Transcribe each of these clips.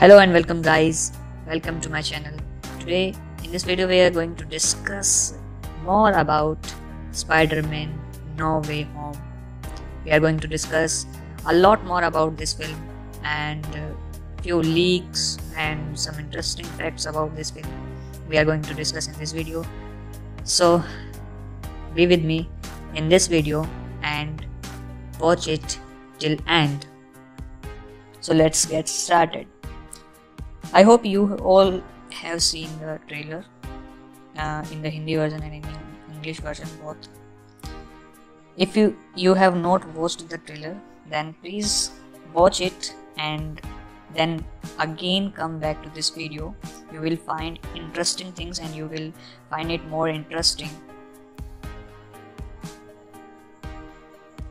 Hello and welcome guys, welcome to my channel. Today in this video we are going to discuss more about Spider-Man No Way Home. We are going to discuss a lot more about this film and few leaks and some interesting facts about this film we are going to discuss in this video. So be with me in this video and watch it till end. So let's get started. I hope you all have seen the trailer in the Hindi version and in the English version both. If you have not watched the trailer, then please watch it and then again come back to this video. You will find interesting things and you will find it more interesting.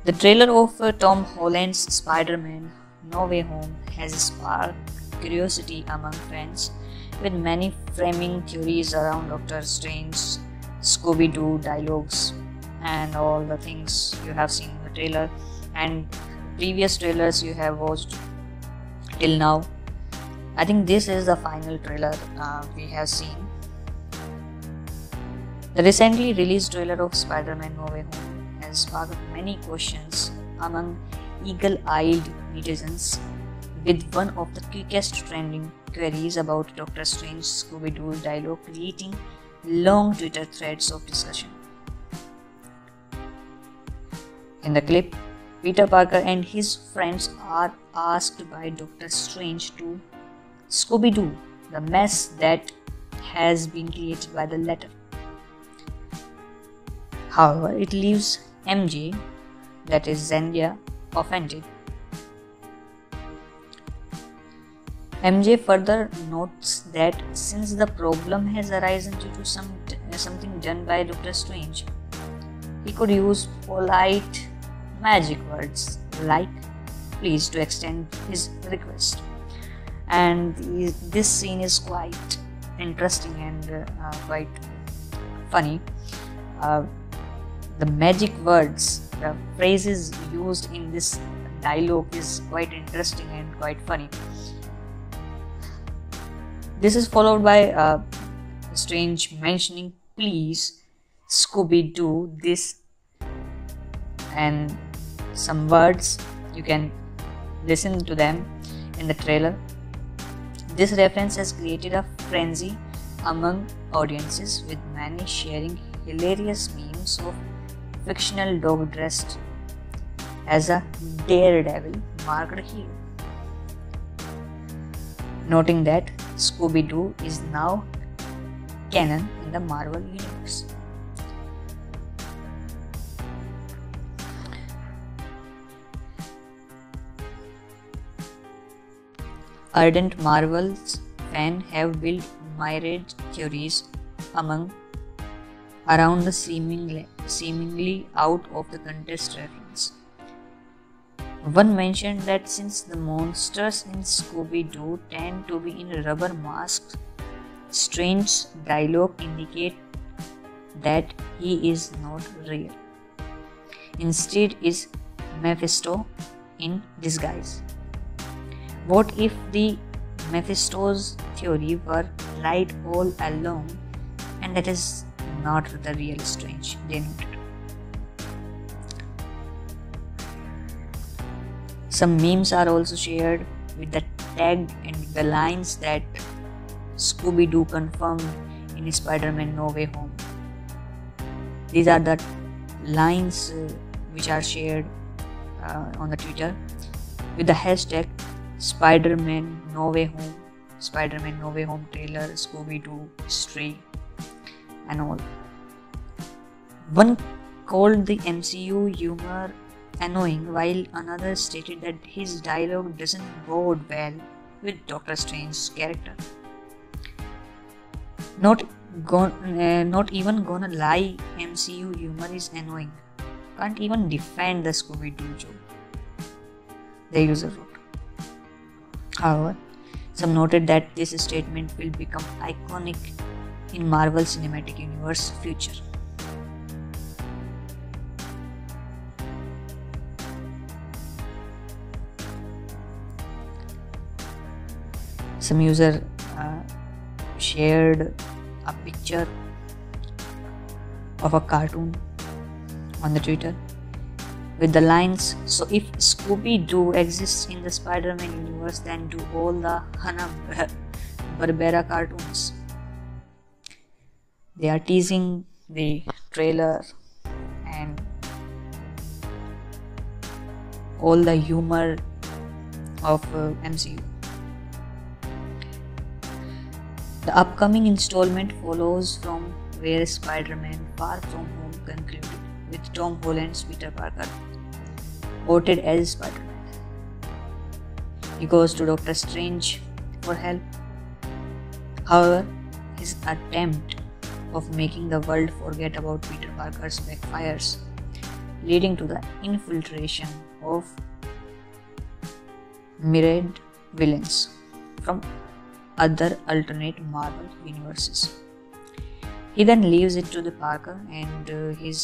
The trailer of Tom Holland's Spider-Man No Way Home has sparked curiosity among fans, with many framing theories around Doctor Strange, Scooby-Doo dialogues and all the things you have seen in the trailer and previous trailers you have watched till now. I think this is the final trailer we have seen. The recently released trailer of Spider-Man No Way Home has sparked many questions among eagle-eyed netizens, with one of the quickest trending queries about Doctor Strange's Scooby-Doo dialogue creating long Twitter threads of discussion. In the clip, Peter Parker and his friends are asked by Doctor Strange to Scooby-Doo the mess that has been created by the letter. However, it leaves MJ, that is Zendaya, offended. MJ further notes that since the problem has arisen due to something done by Doctor Strange, he could use polite magic words like please to extend his request. And this scene is quite interesting and quite funny. The magic words, the phrases used in this dialogue is quite interesting and quite funny. This is followed by Strange mentioning please, Scooby-Doo this, and some words. You can listen to them in the trailer. This reference has created a frenzy among audiences, with many sharing hilarious memes of fictional dog dressed as a daredevil marked hero, noting that Scooby-Doo is now canon in the Marvel Universe. Ardent Marvel's fans have built myriad theories around the seemingly out of the context reference. One mentioned that since the monsters in Scooby-Doo tend to be in rubber masks, Strange's dialogue indicates that he is not real. Instead is Mephisto in disguise. What if the Mephisto's theory were right all along and that is not the real Strange, they noted. Some memes are also shared with the tag and the lines that Scooby-Doo confirmed in Spider-Man No Way Home. These are the lines which are shared on the Twitter with the hashtag Spider-Man No Way Home, Spider-Man No Way Home trailer, Scooby-Doo history and all. One called the MCU humor annoying, while another stated that his dialogue doesn't bode well with Doctor Strange's character. Not even gonna lie, MCU humor is annoying. Can't even defend the Scooby-Doo joke, the user wrote. However, some noted that this statement will become iconic in Marvel Cinematic Universe future. Some user shared a picture of a cartoon on the Twitter with the lines, "So if Scooby-Doo exists in the Spider-Man universe, then do all the Hanna-Barbera cartoons." They are teasing the trailer and all the humor of MCU. The upcoming installment follows from where Spider-Man Far From Home concluded, with Tom Holland's Peter Parker voted as Spider-Man. He goes to Doctor Strange for help. However, his attempt of making the world forget about Peter Parker's backfires, leading to the infiltration of myriad villains from other alternate Marvel universes. He then leaves it to the Parker and his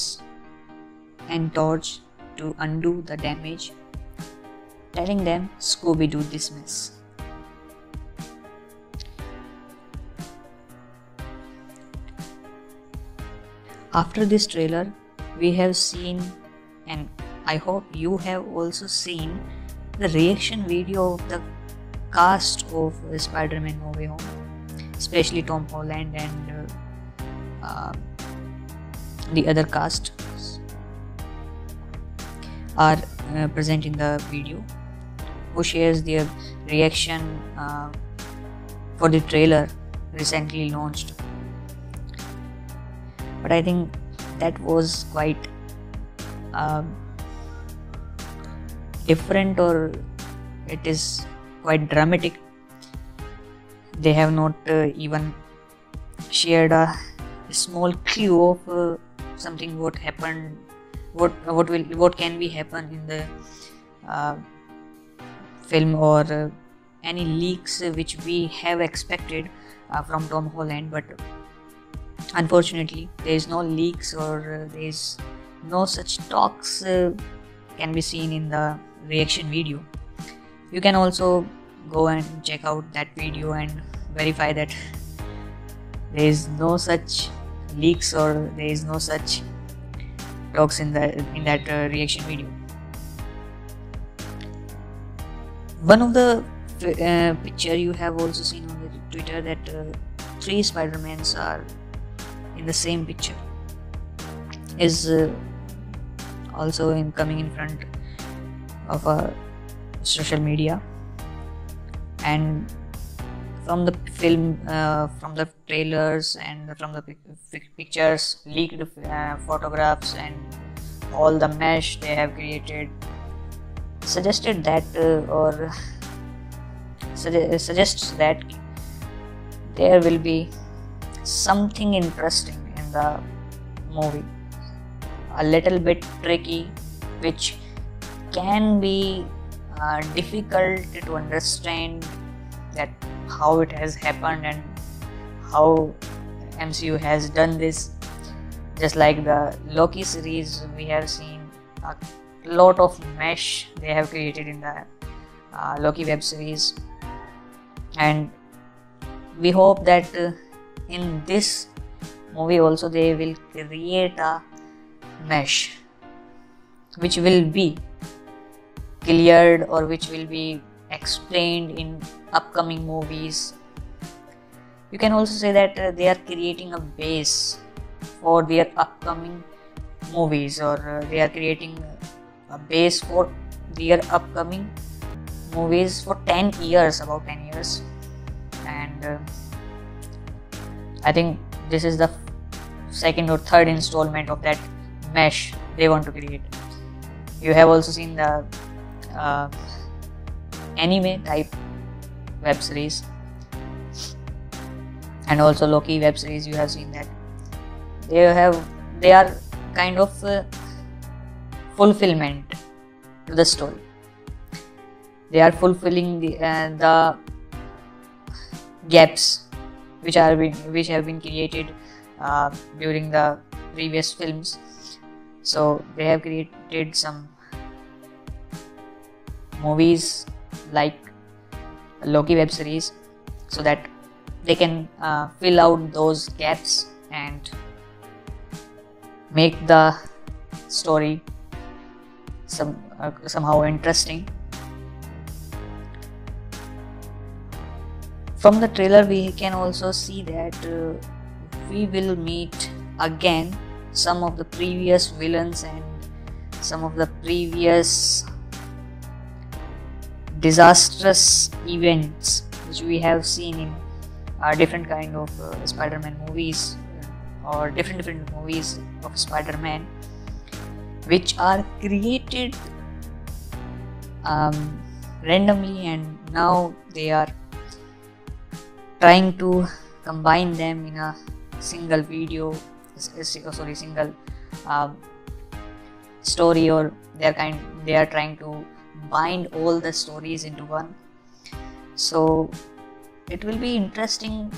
entourage to undo the damage, telling them Scooby-Doo this mess. After this trailer, we have seen, and I hope you have also seen, the reaction video of the cast of Spider-Man No Way Home, especially Tom Holland and the other cast are present in the video, who shares their reaction for the trailer recently launched. But I think that was quite different, or it is quite dramatic. They have not even shared a small clue of something what happened, what can be happen in the film, or any leaks which we have expected from Tom Holland. But unfortunately, there is no leaks, or there is no such talks can be seen in the reaction video. You can also go and check out that video and verify that there is no such leaks, or there is no such talks in that reaction video. One of the picture you have also seen on the Twitter, that three Spider-Mans are in the same picture, is also coming in front of a social media. And from the film, from the trailers, and from the pictures, leaked photographs, and all the mesh they have created, suggested that suggests that there will be something interesting in the movie, a little bit tricky, which can be difficult to understand that how it has happened and how MCU has done this. Just like the Loki series, we have seen a lot of mesh they have created in the Loki web series, and we hope that in this movie also they will create a mesh which will be cleared, or which will be explained in upcoming movies. You can also say that they are creating a base for their upcoming movies, or they are creating a base for their upcoming movies for 10 years, about 10 years. And I think this is the second or third installment of that mesh they want to create. You have also seen the anime type web series, and also Loki web series. You have seen that they are kind of fulfillment to the story. They are fulfilling the gaps which have been created during the previous films. So they have created some movies like Loki web series, so that they can fill out those gaps and make the story somehow interesting. From the trailer we can also see that we will meet again some of the previous villains and some of the previous disastrous events which we have seen in different kind of Spider-Man movies or different movies of Spider-Man, which are created randomly, and now they are trying to combine them in a single video, sorry, single story, or they are trying to bind all the stories into one. So it will be interesting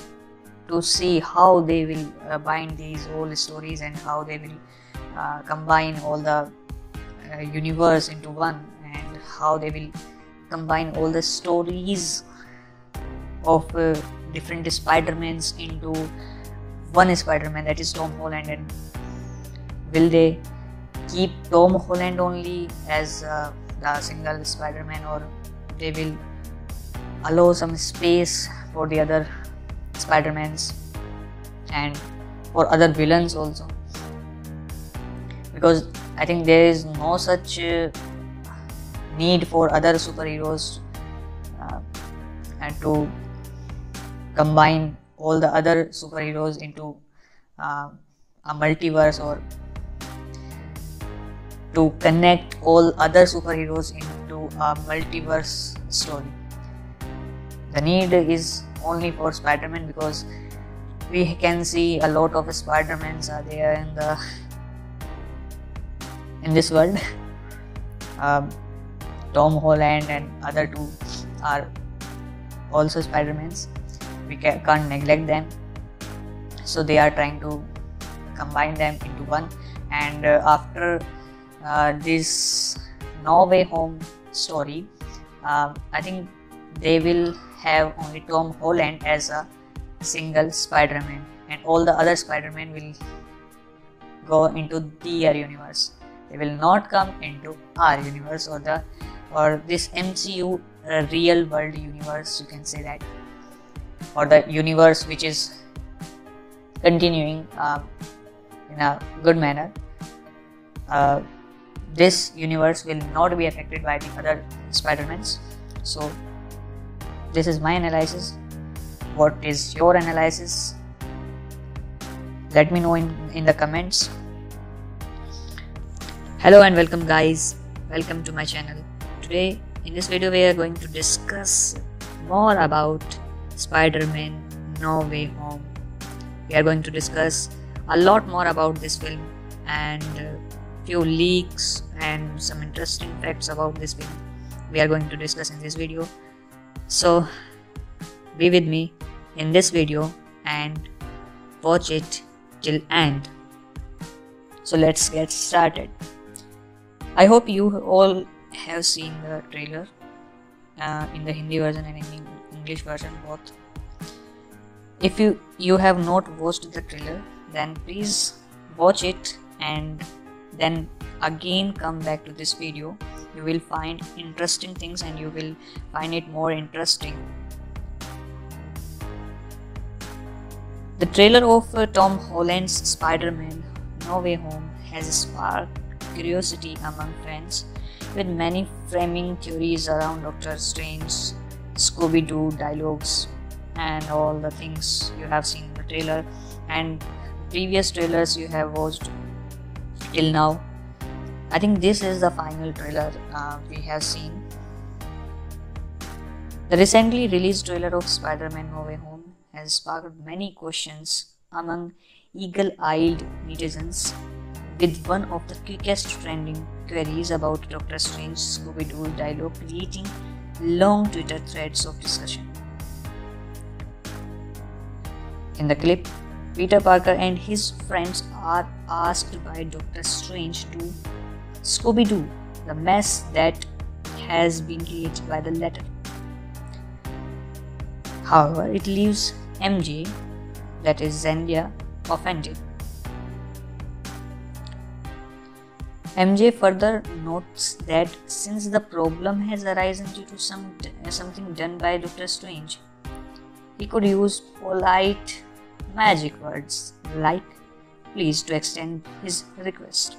to see how they will bind these whole stories and how they will combine all the universe into one, and how they will combine all the stories of different Spider-Mans into one Spider-Man, that is Tom Holland. And will they keep Tom Holland only as the single Spider-Man, or they will allow some space for the other Spider-Mans and for other villains also? Because I think there is no such need for other superheroes and to combine all the other superheroes into a multiverse, or to connect all other superheroes into a multiverse story. The need is only for Spider-Man, because we can see a lot of Spider-Mans are there in this world. Tom Holland and other two are also Spider-Mans. We can't neglect them, so they are trying to combine them into one. And after this No Way Home story, I think they will have only Tom Holland as a single Spider-Man, and all the other Spider-Men will go into their universe. They will not come into our universe, or this MCU real world universe, you can say that, or the universe which is continuing in a good manner. This universe will not be affected by the other Spider-Mans. So this is my analysis. What is your analysis? Let me know in the comments. Hello and welcome guys, welcome to my channel. Today in this video we are going to discuss more about Spider-Man No Way Home. We are going to discuss a lot more about this film and few leaks and some interesting facts about this film we are going to discuss in this video. So be with me in this video and watch it till end. So let's get started. I hope you all have seen the trailer in the Hindi version and in English version both. If you have not watched the trailer, then please watch it and then again come back to this video. You will find interesting things and you will find it more interesting. The trailer of Tom Holland's Spider-Man No Way Home has sparked curiosity among fans, with many framing theories around Doctor Strange's Scooby-Doo dialogues and all the things you have seen in the trailer and previous trailers you have watched till now. I think this is the final trailer we have seen. The recently released trailer of Spider-Man No Way Home has sparked many questions among eagle-eyed netizens, with one of the quickest trending queries about Doctor Strange's Scooby-Doo dialogue creating long Twitter threads of discussion. In the clip, Peter Parker and his friends are asked by Doctor Strange to Scooby-Doo the mess that has been created by the latter. However, it leaves MJ, that is Zendaya, offended. MJ further notes that since the problem has arisen due to something done by Doctor Strange, he could use polite magic words like please to extend his request.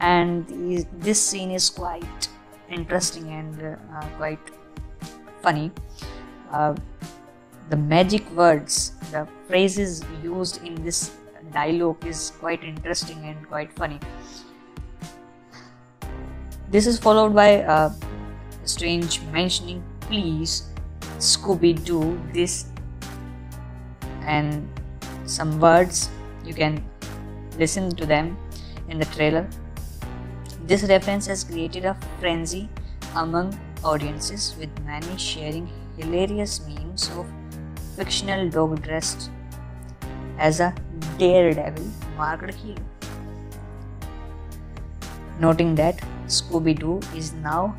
And this scene is quite interesting and quite funny. The magic words, the phrases used in this dialogue is quite interesting and quite funny. This is followed by Strange mentioning please, Scooby-Doo this, and some words. You can listen to them in the trailer. This reference has created a frenzy among audiences, with many sharing hilarious memes of fictional dog dressed as a daredevil marked hero, noting that Scooby-Doo is now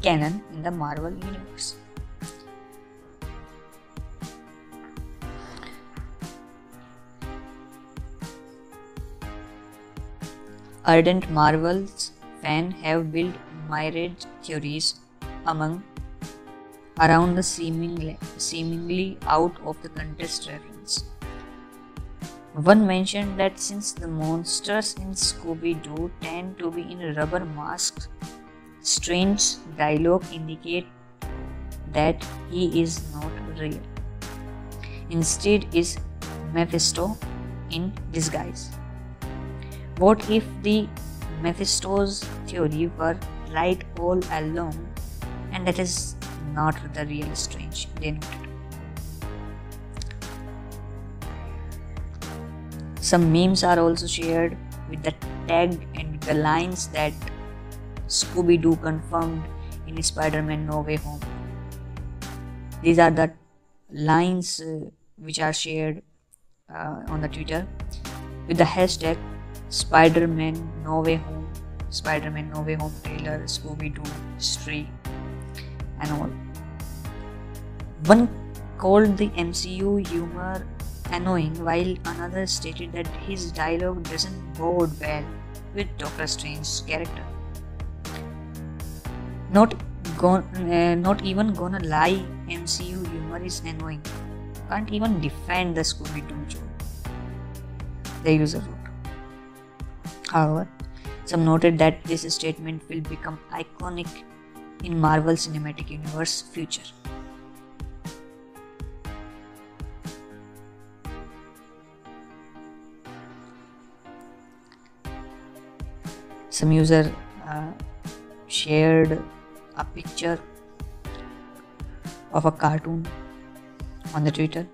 canon in the Marvel Universe. Ardent Marvel's fans have built myriad theories around the seemingly out of the context reference. One mentioned that since the monsters in Scooby-Doo tend to be in rubber masks, Strange's dialogue indicates that he is not real. Instead is Mephisto in disguise. What if the Mephisto's theory were right all along, and that is not the real Strange, they noted. Some memes are also shared with the tag and the lines that Scooby-Doo confirmed in Spider-Man No Way Home. These are the lines which are shared on the Twitter with the hashtag Spider-Man No Way Home, Spider-Man No Way Home trailer, Scooby-Doo history, and all. One called the MCU humor annoying, while another stated that his dialogue doesn't bode well with Doctor Strange's character. Not even gonna lie, MCU humor is annoying. Can't even defend the Scooby-Doo joke the user wrote. However, some noted that this statement will become iconic in Marvel Cinematic Universe future. Some user shared a picture of a cartoon on the Twitter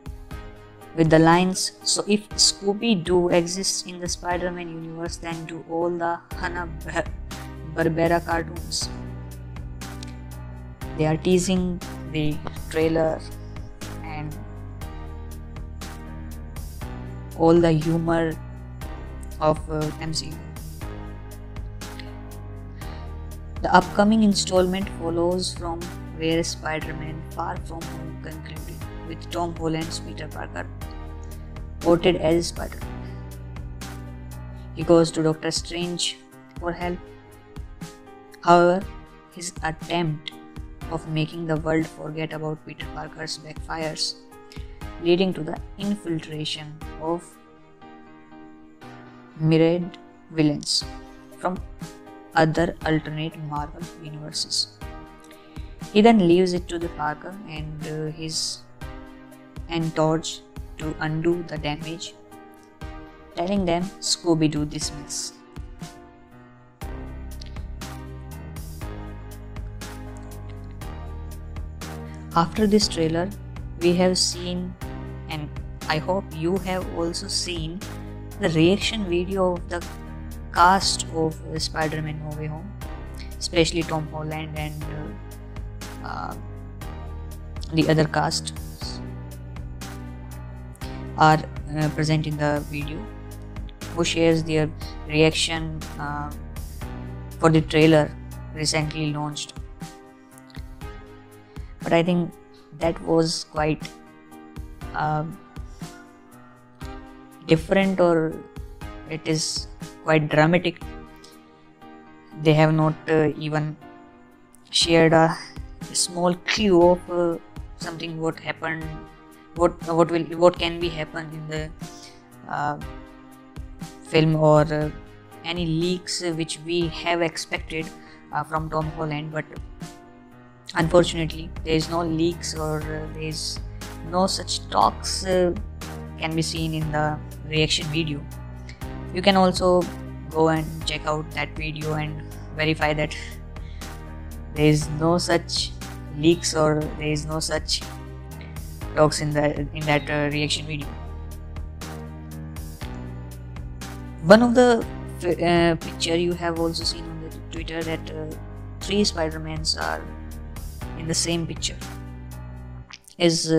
with the lines, so if Scooby-Doo exists in the Spider-Man universe, then do all the Hanna-Barbera cartoons. They are teasing the trailer and all the humor of MCU. The upcoming installment follows from where Spider-Man Far From Home concluded, with Tom Holland's Peter Parker portrayed as Spider-Man. He goes to Doctor Strange for help. However, his attempt of making the world forget about Peter Parker's backfires, leading to the infiltration of myriad villains from other alternate Marvel universes. He then leaves it to the Parker and his torch to undo the damage, telling them Scooby-Doo this mess. After this trailer, we have seen, and I hope you have also seen, the reaction video of the cast of Spider-Man No Way Home, especially Tom Holland and the other cast are present in the video, who shares their reaction for the trailer recently launched. But I think that was quite different, or it is quite dramatic. They have not even shared a small clue of something what happened, what can happen in the film, or any leaks which we have expected from Tom Holland. But unfortunately there is no leaks, or there is no such talks can be seen in the reaction video. You can also go and check out that video and verify that there is no such leaks, or there is no such talks in that reaction video. One of the picture you have also seen on the Twitter, that three Spider-Mans are in the same picture, is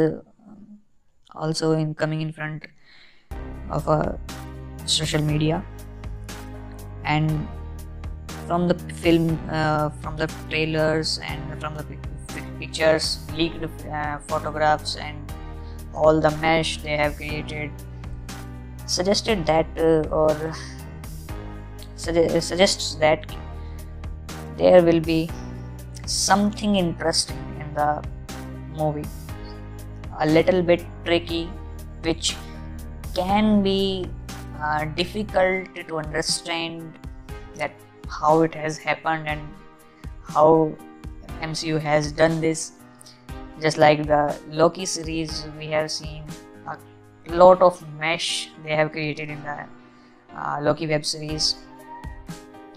also coming in front of a social media. And from the film, from the trailers and from the pictures, leaked photographs and all the mesh they have created suggested that suggests that there will be something interesting in the movie, a little bit tricky, which can be difficult to understand that how it has happened and how MCU has done this. Just like the Loki series, we have seen a lot of mesh they have created in the Loki web series,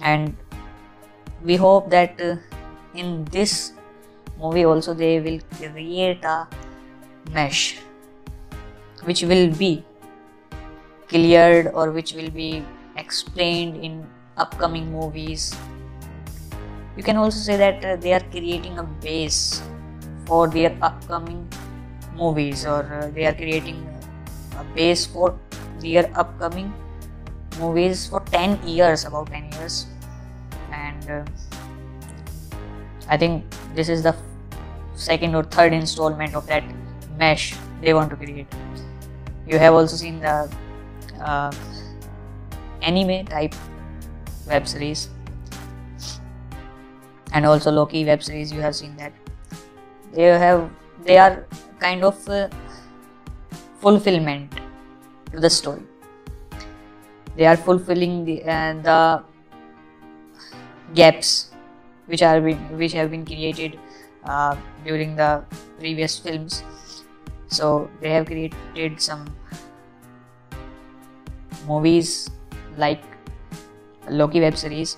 and we hope that in this movie also they will create a mesh which will be cleared, or which will be explained in upcoming movies. You can also say that they are creating a base for their upcoming movies, or they are creating a base for their upcoming movies for 10 years, about 10 years. And I think this is the second or third installment of that mesh they want to create. You have also seen the anime type web series, and also Loki web series. You have seen that they are kind of fulfillment to the story. They are fulfilling the gaps which have been created during the previous films. So they have created some movies like Loki web series,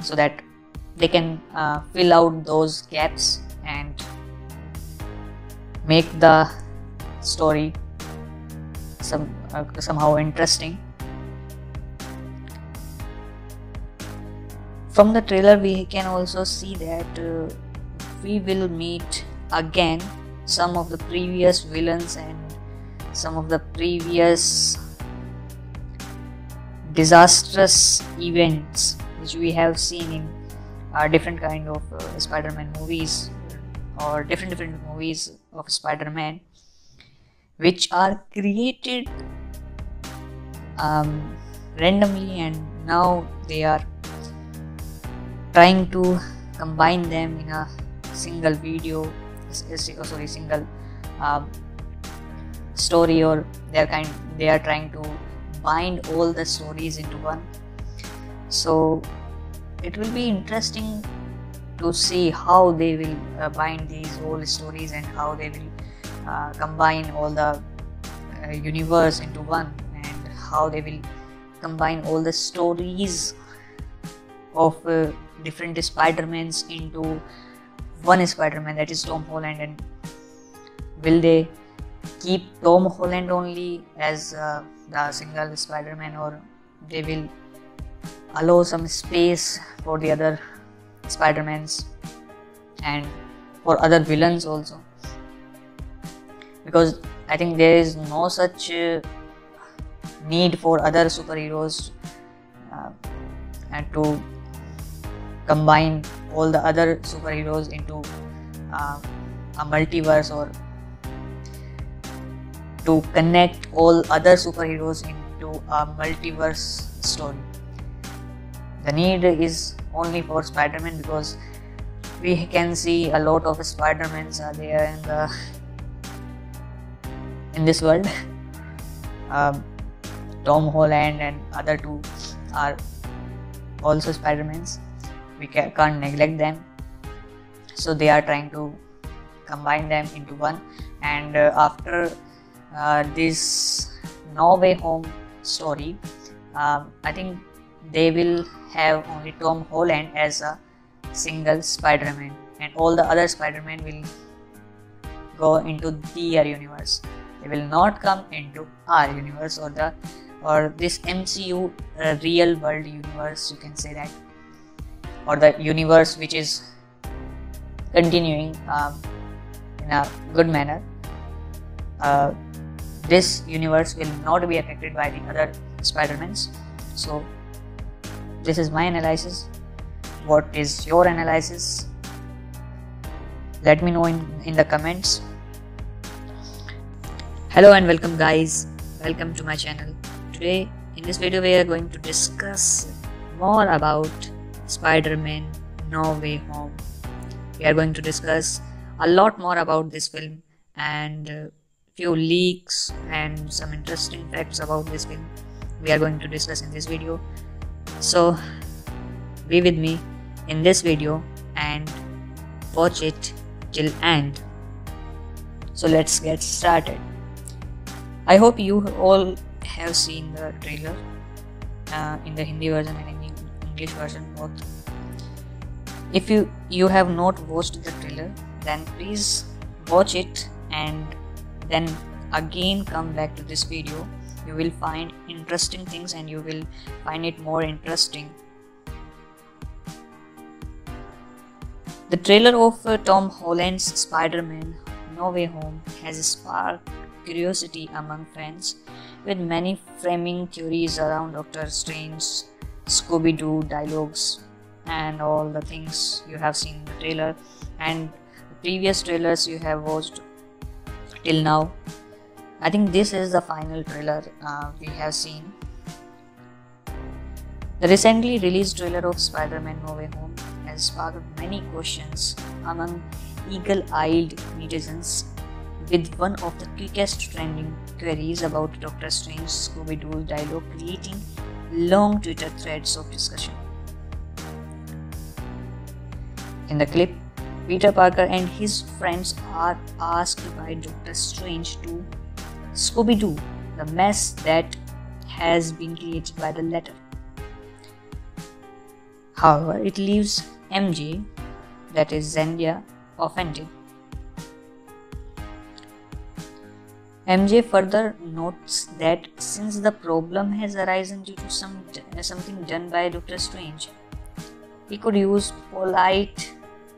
so that they can fill out those gaps and make the story somehow interesting. From the trailer we can also see that we will meet again some of the previous villains and some of the previous disastrous events which we have seen in different kind of Spider-Man movies, or different movies of Spider-Man, which are created randomly, and now they are trying to combine them in a single video, story, or they are trying to bind all the stories into one. So it will be interesting to see how they will bind these whole stories, and how they will combine all the universe into one, and how they will combine all the stories of different Spider-Mans into one Spider-Man, that is Tom Holland. And will they keep Tom Holland only as the single Spider-Man, or they will allow some space for the other Spider-Mans and for other villains also? Because I think there is no such need for other superheroes and to combine all the other superheroes into a multiverse or to connect all other superheroes into a multiverse story. The need is only for Spider-Man because we can see a lot of Spider-Mans are there in this world. Tom Holland and other two are also Spider-Mans. We can't neglect them. So they are trying to combine them into one. And after this No Way Home story, I think they will have only Tom Holland as a single Spider-Man, and all the other Spider-Man will go into their universe. They will not come into our universe or this MCU real world universe, you can say that, or the universe which is continuing in a good manner. This universe will not be affected by the other Spider-Mans. So this is my analysis. What is your analysis? Let me know in the comments. Hello and welcome guys, welcome to my channel. Today in this video we are going to discuss more about Spider-Man No Way Home. We are going to discuss a lot more about this film and few leaks and some interesting facts about this film we are going to discuss in this video. So be with me in this video and watch it till end. So let's get started. I hope you all have seen the trailer in the Hindi version and in the English version both. If you have not watched the trailer, then please watch it and then again come back to this video. You will find interesting things and you will find it more interesting. The trailer of Tom Holland's Spider-Man No Way Home has sparked curiosity among fans, with many framing theories around Doctor Strange's Scooby-Doo dialogues and all the things you have seen in the trailer and the previous trailers you have watched till now. I think this is the final trailer we have seen. The recently released trailer of Spider-Man No Way Home has sparked many questions among eagle-eyed netizens, with one of the quickest trending queries about Doctor Strange's Scooby-Doo dialogue creating long Twitter threads of discussion. In the clip, Peter Parker and his friends are asked by Doctor Strange to Scooby-Doo the mess that has been created by the letter. However, it leaves MJ, that is Zendaya, offended. MJ further notes that since the problem has arisen due to something done by Doctor Strange, he could use polite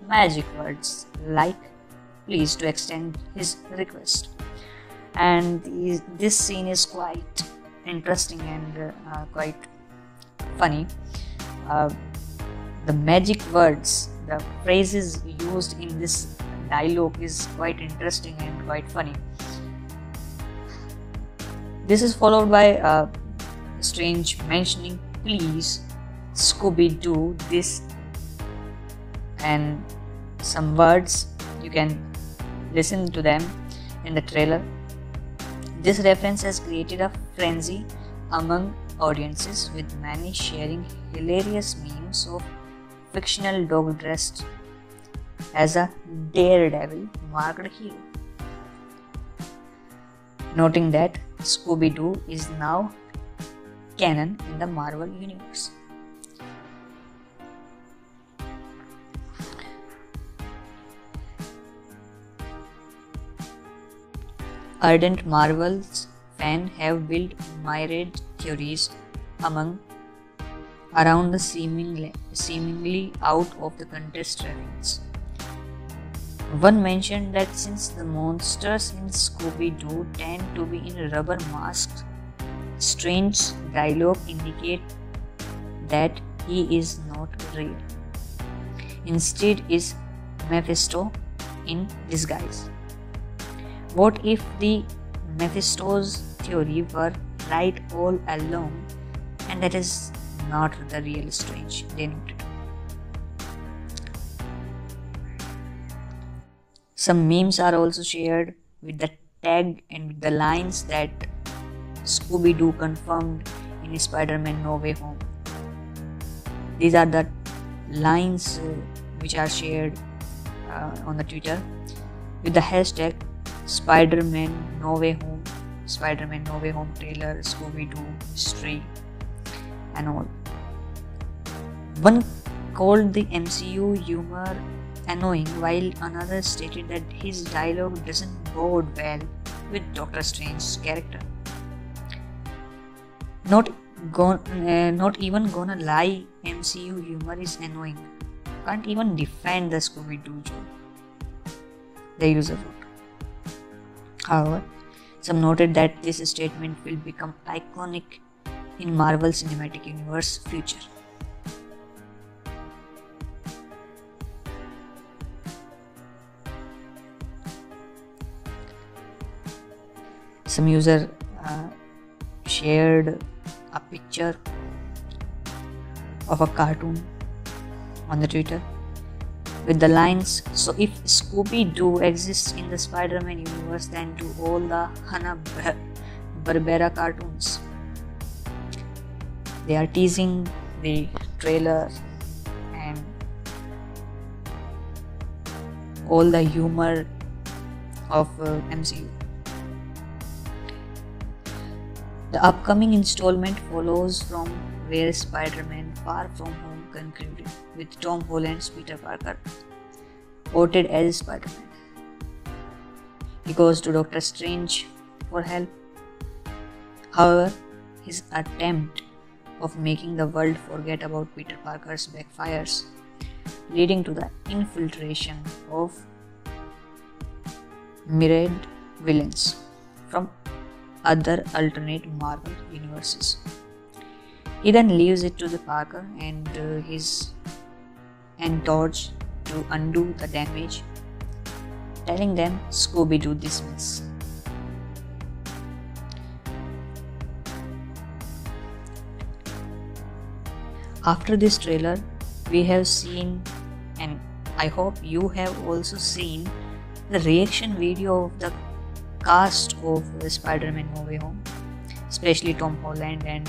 magic words like please to extend his request. And this scene is quite interesting and quite funny. The magic words, the phrases used in this dialogue is quite interesting and quite funny. This is followed by Strange mentioning please Scooby-Doo this and some words. You can listen to them in the trailer. This reference has created a frenzy among audiences, with many sharing hilarious memes of fictional dog dressed as a daredevil marked hero, noting that Scooby-Doo is now canon in the Marvel Universe. Ardent Marvel's fans have built myriad theories around the seemingly out of the contest reference. One mentioned that since the monsters in Scooby-Doo tend to be in rubber masks, Strange's dialogue indicates that he is not real. Instead is Mephisto in disguise. What if the Mephisto's theory were right all along, and that is not the real Strange they noted. Some memes are also shared with the tag and with the lines that Scooby-Doo confirmed in Spider-Man No Way Home. These are the lines which are shared on the Twitter with the hashtag Spider-Man No Way Home, Spider-Man No Way Home trailer, Scooby-Doo history and all. One called the MCU humor annoying, while another stated that his dialogue doesn't bode well with Doctor Strange's character. Not even gonna lie, MCU humor is annoying. Can't even defend the Scooby-Doo joke the user wrote. However, some noted that this statement will become iconic in Marvel Cinematic Universe future. Some user shared a picture of a cartoon on the Twitter with the lines, "So if Scooby-Doo exists in the Spider-Man universe, then do all the Hanna-Barbera cartoons." They are teasing the trailer and all the humor of MCU. The upcoming installment follows from where Spider-Man Far From Home concluded, with Tom Holland's Peter Parker ported as Spider-Man. He goes to Doctor Strange for help. However, his attempt of making the world forget about Peter Parker's backfires, leading to the infiltration of myriad villains from other alternate Marvel universes. He then leaves it to the Parker and Dodge to undo the damage, telling them Scooby-Doo this mess. After this trailer, we have seen, and I hope you have also seen, the reaction video of the cast of Spider-Man No Way Home, especially Tom Holland and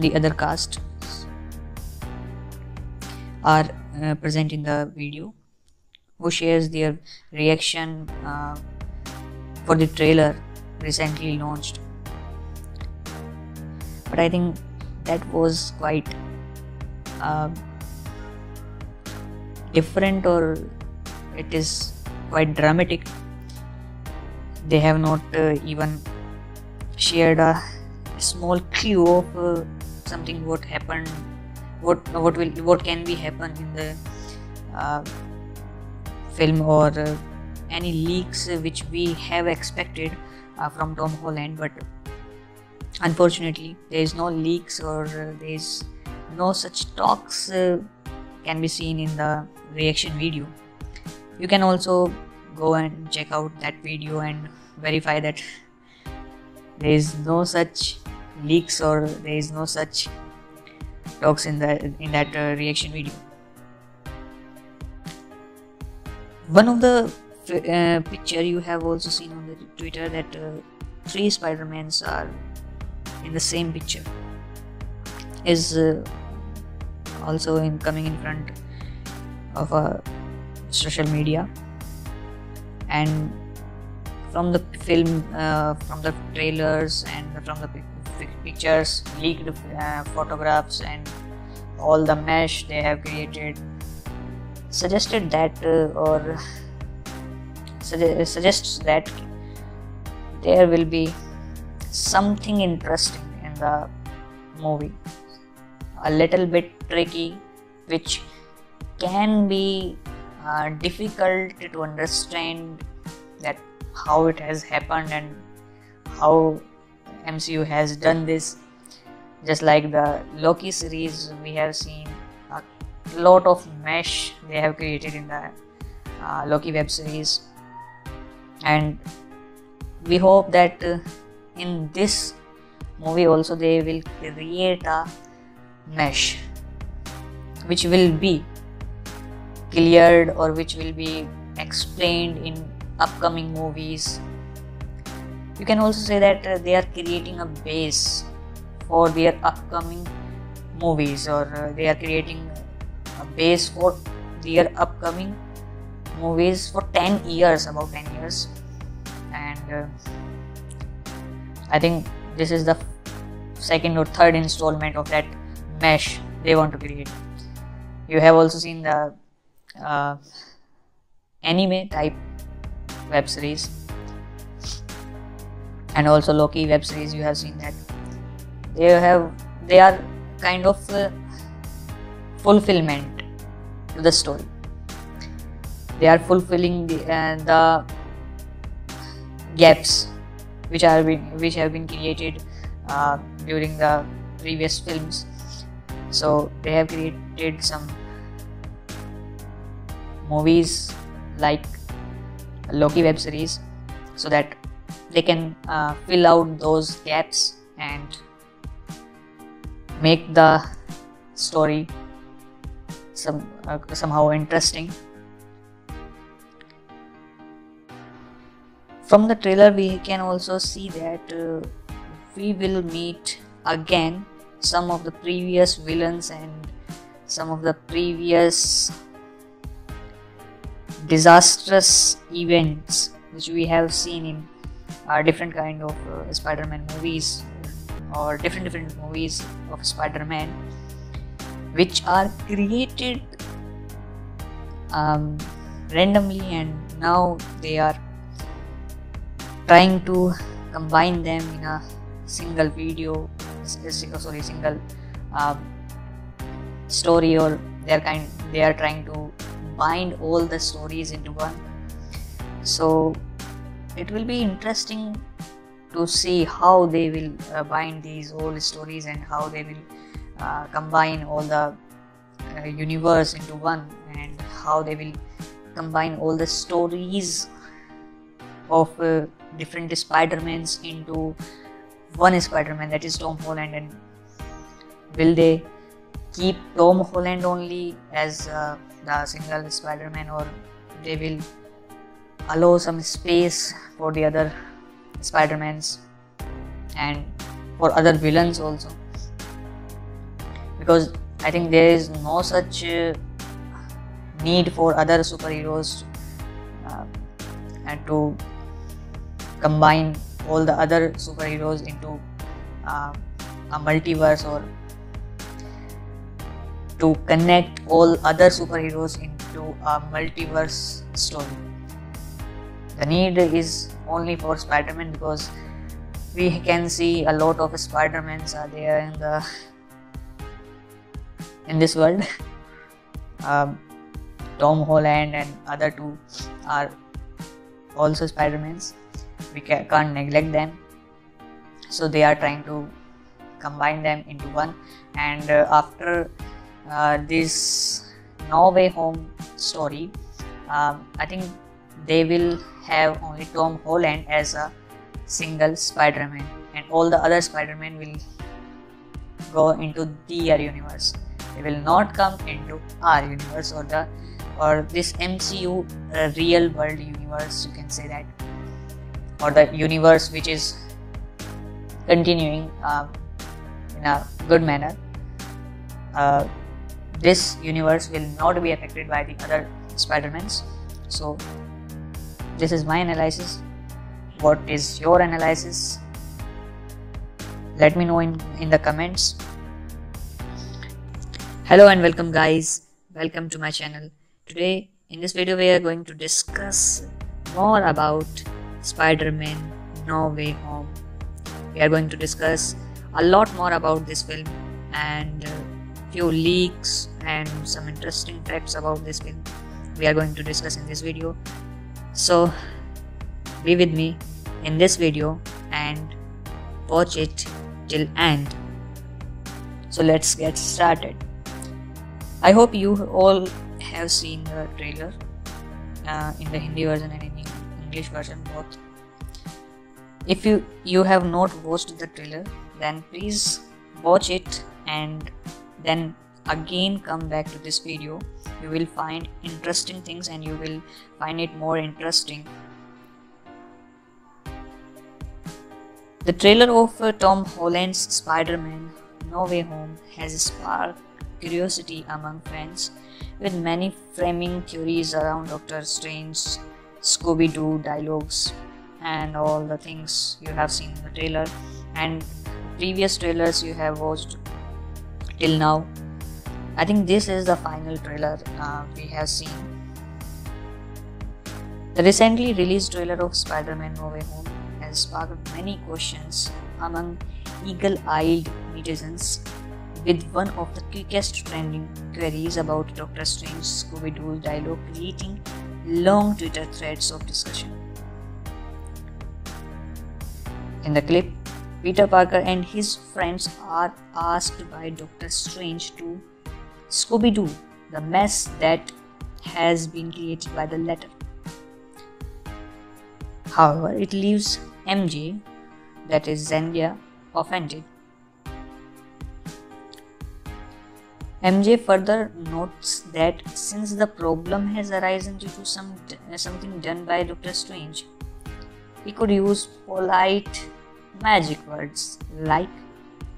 the other cast are present in the video, who shares their reaction for the trailer recently launched. But I think that was quite different, or it is quite dramatic. They have not even shared a small clue of something what happened, what can happen in the film, or any leaks which we have expected from Tom Holland. But unfortunately, there is no leaks, or there is no such talks can be seen in the reaction video. You can also go and check out that video and verify that there is no such leaks, or there is no such talks in that reaction video. One of the picture you have also seen on the Twitter, that three Spider-Mans are in the same picture, is also coming in front of a social media, and from the film, from the trailers, and from the pictures, leaked photographs, and all the mesh they have created, suggested that suggests that there will be something interesting in the movie, a little bit tricky, which can be difficult to understand that how it has happened and how MCU has done this. Just like the Loki series, we have seen a lot of mesh they have created in the Loki web series, and we hope that in this movie also they will create a mesh which will be cleared or which will be explained in upcoming movies. You can also say that they are creating a base for their upcoming movies, or they are creating a base for their upcoming movies for 10 years, about 10 years. And I think this is the second or third installment of that mesh they want to create. You have also seen the anime type web series, and also Loki web series. You have seen that they are kind of fulfillment to the story. They are fulfilling the gaps which have been created during the previous films. So they have created some movies like Loki web series so that they can fill out those gaps and make the story somehow interesting. From the trailer we can also see that we will meet again some of the previous villains and some of the previous disastrous events which we have seen in different kind of Spider-Man movies, or different movies of Spider-Man, which are created randomly, and now they are trying to combine them in a single video, sorry, single story, or they are trying to bind all the stories into one. So it will be interesting to see how they will bind these old stories and how they will combine all the universe into one, and how they will combine all the stories of different Spider-Mans into one Spider-Man, that is Tom Holland. And will they keep Tom Holland only as the single Spider-Man, or they will allow some space for the other Spider-Mans and for other villains also? Because I think there is no such need for other superheroes and to combine all the other superheroes into a multiverse, or to connect all other superheroes into a multiverse story. The need is only for Spider-Man, because we can see a lot of Spider-Mans are there in this world. Tom Holland and other two are also Spider-Mans. We can't neglect them, so they are trying to combine them into one. And after this No Way Home story, I think they will have only Tom Holland as a single Spider-Man, and all the other Spider-Men will go into their universe. They will not come into our universe, or this MCU real world universe, you can say that, or the universe which is continuing in a good manner. This universe will not be affected by the other Spider-Mans. So this is my analysis. What is your analysis? Let me know in the comments. Hello and welcome guys, welcome to my channel. Today in this video we are going to discuss more about Spider-Man No Way Home. We are going to discuss a lot more about this film, and few leaks and some interesting facts about this film we are going to discuss in this video. So be with me in this video and watch it till end. So let's get started. I hope you all have seen the trailer in the Hindi version and in English version both. If you have not watched the trailer, then please watch it and then again come back to this video. You will find interesting things and you will find it more interesting. The trailer of Tom Holland's Spider-Man No Way Home has sparked curiosity among fans, with many framing theories around Doctor Strange's Scooby-Doo dialogues and all the things you have seen in the trailer and previous trailers you have watched till now. I think this is the final trailer we have seen. The recently released trailer of Spider-Man No Way Home has sparked many questions among eagle-eyed netizens, with one of the quickest trending queries about Doctor Strange's Scooby-Doo dialogue creating long Twitter threads of discussion. In the clip, Peter Parker and his friends are asked by Doctor Strange to Scooby-Doo the mess that has been created by the letter. However, it leaves MJ, that is Zendaya, offended. MJ further notes that since the problem has arisen due to something done by Doctor Strange, he could use polite magic words like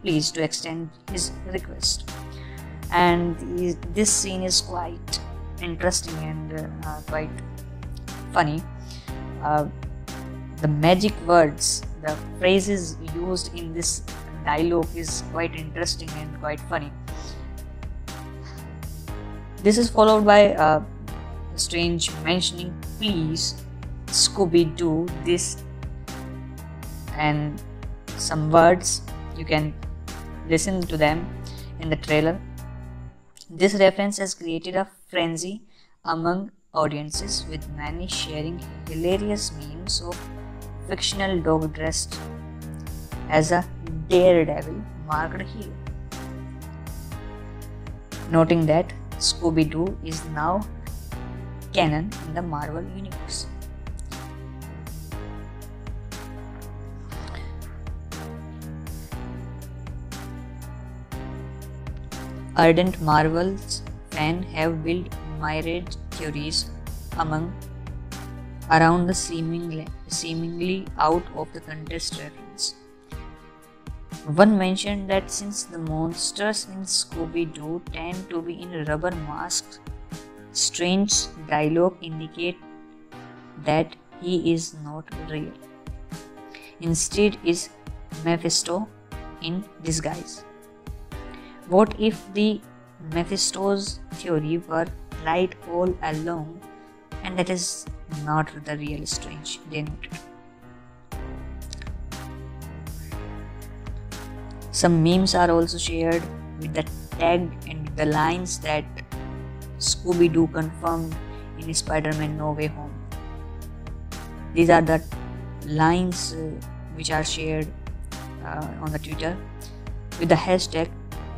please to extend his request. And this scene is quite interesting and quite funny. The magic words, the phrases used in this dialogue is quite interesting and quite funny. This is followed by Strange mentioning please Scooby-Doo this and some words. You can listen to them in the trailer. This reference has created a frenzy among audiences, with many sharing hilarious memes of fictional dog dressed as a daredevil marked hero, noting that Scooby-Doo is now canon in the Marvel Universe. Ardent Marvel fans have built myriad theories around the seemingly out of the contest reference. One mentioned that since the monsters in Scooby-Doo tend to be in rubber masks, Strange's dialogue indicate that he is not real. Instead is Mephisto in disguise. What if the Mephisto's theory were right all along and that is not the real Strange, they noted. Some memes are also shared with the tag and the lines that Scooby-Doo confirmed in Spider-Man No Way Home. These are the lines which are shared on the Twitter with the hashtag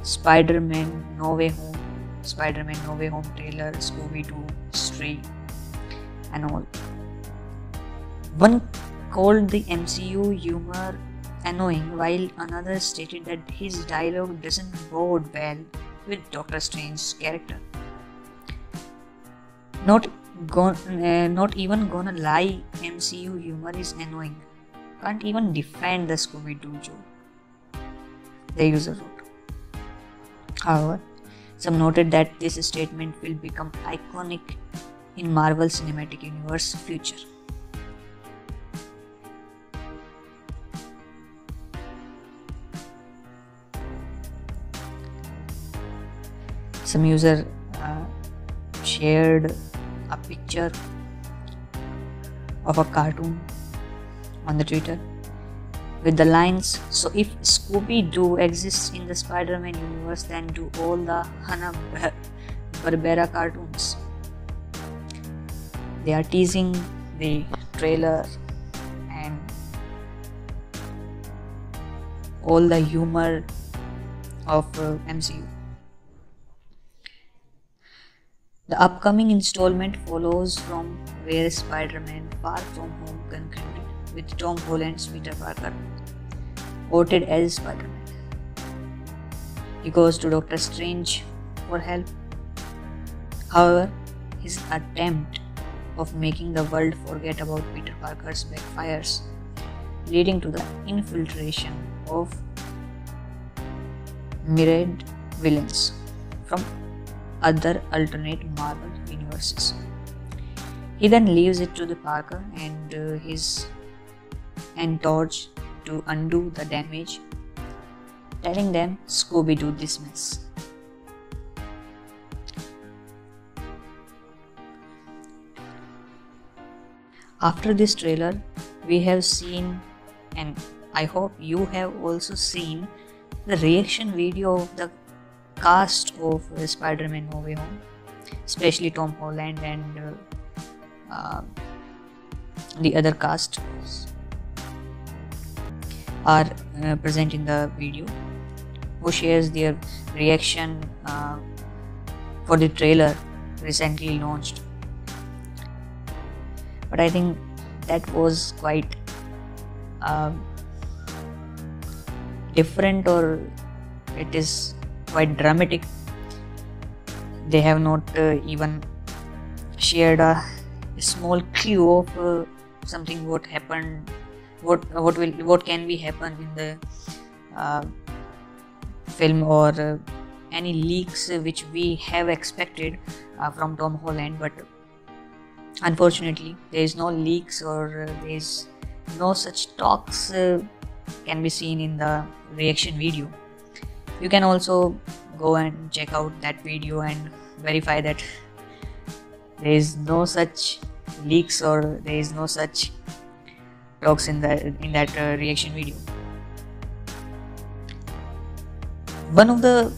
Spider-Man No Way Home, Spider-Man No Way Home trailer, Scooby-Doo, Stray and all. One called the MCU humor annoying, while another stated that his dialogue doesn't bode well with Doctor Strange's character. Not even gonna lie, MCU humor is annoying. Can't even defend the Scooby-Doo joke, the user wrote. However, some noted that this statement will become iconic in Marvel Cinematic Universe future. Some user shared a picture of a cartoon on the Twitter with the lines, so if Scooby-Doo exists in the Spider-Man universe, then do all the Hanna-Barbera cartoons. They are teasing the trailer and all the humor of MCU. The upcoming installment follows from where Spider-Man Far From Home concluded, with Tom Holland's Peter Parker voted as Spider-Man. He goes to Doctor Strange for help. However, his attempt of making the world forget about Peter Parker's backfires, leading to the infiltration of myriad villains from other alternate Marvel universes. He then leaves it to the Parker and his entourage to undo the damage, telling them Scooby-Doo this mess. After this trailer, we have seen, and I hope you have also seen, the reaction video of the cast of Spider-Man No Way Home, especially Tom Holland and the other cast are present in the video, who shares their reaction for the trailer recently launched. But I think that was quite different, or it is quite dramatic. They have not even shared a small clue of something what happened, what can be happen in the film, or any leaks which we have expected from Tom Holland. But unfortunately, there is no leaks, or there is no such talks can be seen in the reaction video. You can also go and check out that video and verify that there is no such leaks, or there is no such talks in that reaction video. One of the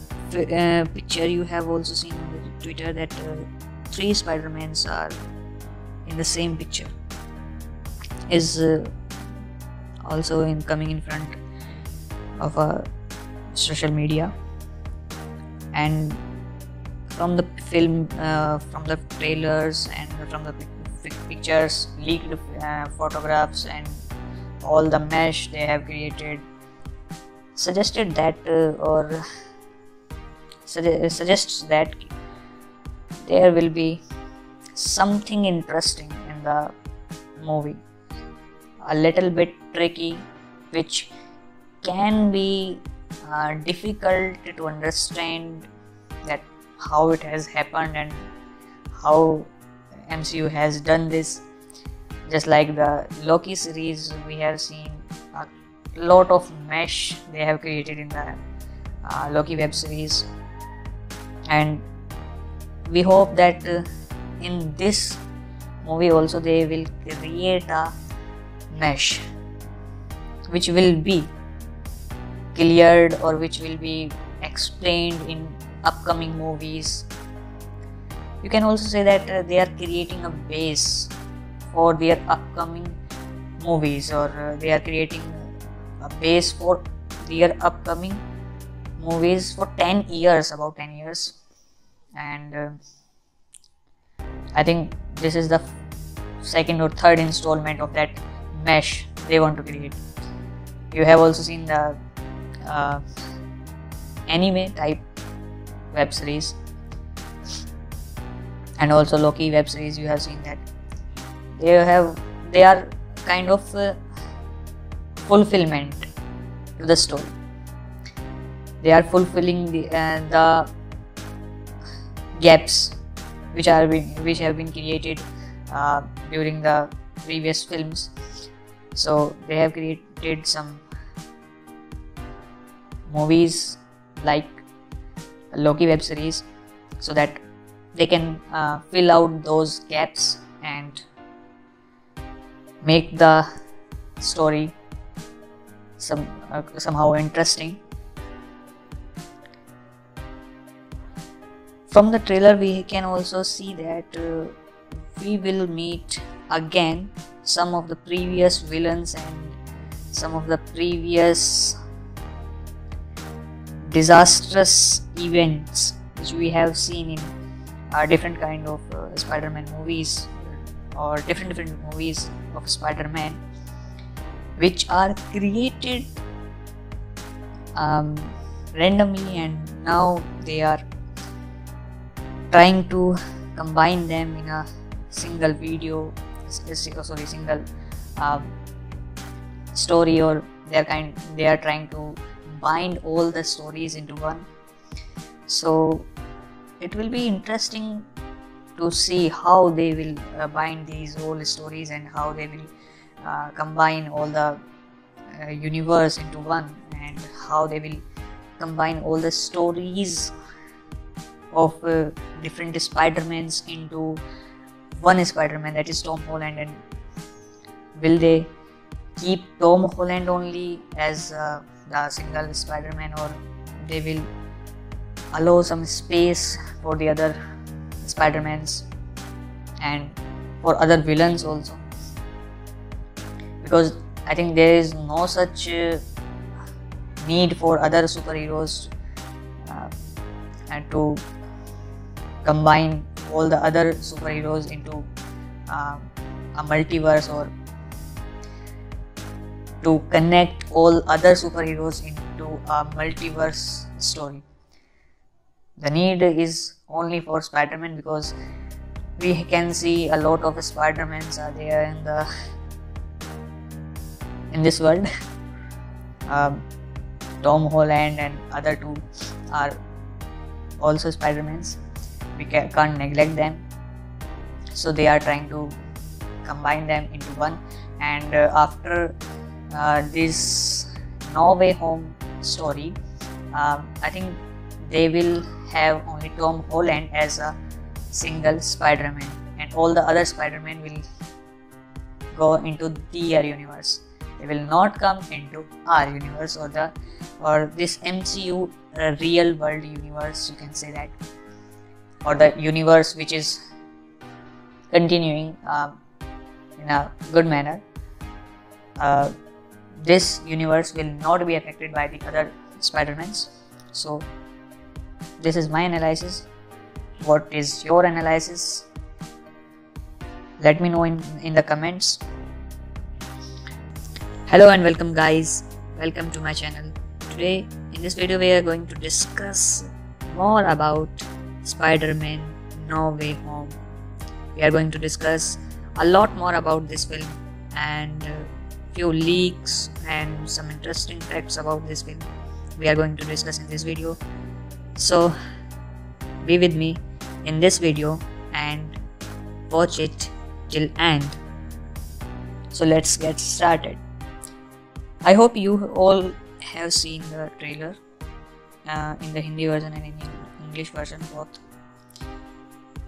picture you have also seen on Twitter, that three Spider-Mans are in the same picture, is also coming in front of a social media. And from the film, from the trailers, and from the pictures, leaked photographs, and all the mesh they have created, suggested that suggests that there will be something interesting in the movie, a little bit tricky, which can be difficult to understand that how it has happened and how MCU has done this. Just like the Loki series, we have seen a lot of mesh they have created in the Loki web series, and we hope that in this movie also they will create a mesh which will be cleared, or which will be explained in upcoming movies. You can also say that they are creating a base for their upcoming movies, or they are creating a base for their upcoming movies for 10 years, about 10 years. And I think this is the second or third installment of that mesh they want to create. You have also seen the anime type web series, and also Loki web series. You have seen that they are kind of fulfillment to the story. They are fulfilling the gaps which have been created during the previous films. So they have created some movies like Loki web series, so that they can fill out those gaps and make the story somehow interesting. From the trailer, we can also see that we will meet again some of the previous villains and some of the previous disastrous events which we have seen in different kind of Spider-Man movies or different movies of Spider-Man, which are created randomly, and now they are trying to combine them in a single video, sorry, single story, or they are trying to bind all the stories into one. So it will be interesting to see how they will bind these whole stories and how they will combine all the universe into one, and how they will combine all the stories of different Spider-Mans into one Spider-Man, that is Tom Holland. And will they keep Tom Holland only as the single Spider-Man, or they will allow some space for the other Spider-Mans and for other villains also? Because I think there is no such need for other superheroes and to combine all the other superheroes into a multiverse, or to connect all other superheroes into a multiverse story. The need is only for Spider-Man, because we can see a lot of Spider-Mans are there in this world. Tom Holland and other two are also Spider-Mans. We can't neglect them, so they are trying to combine them into one. And after this No Way Home story, I think they will have only Tom Holland as a single Spider-Man, and all the other Spider-Men will go into their universe. They will not come into our universe, or this MCU real world universe, you can say that, or the universe which is continuing in a good manner. This universe will not be affected by the other Spider-Mans. So this is my analysis. What is your analysis? Let me know in the comments. Hello and welcome guys, welcome to my channel. Today in this video we are going to discuss more about Spider-Man No Way Home. We are going to discuss a lot more about this film, and few leaks and some interesting facts about this film we are going to discuss in this video. So be with me in this video and watch it till end. So let's get started. I hope you all have seen the trailer in the Hindi version and in English version both.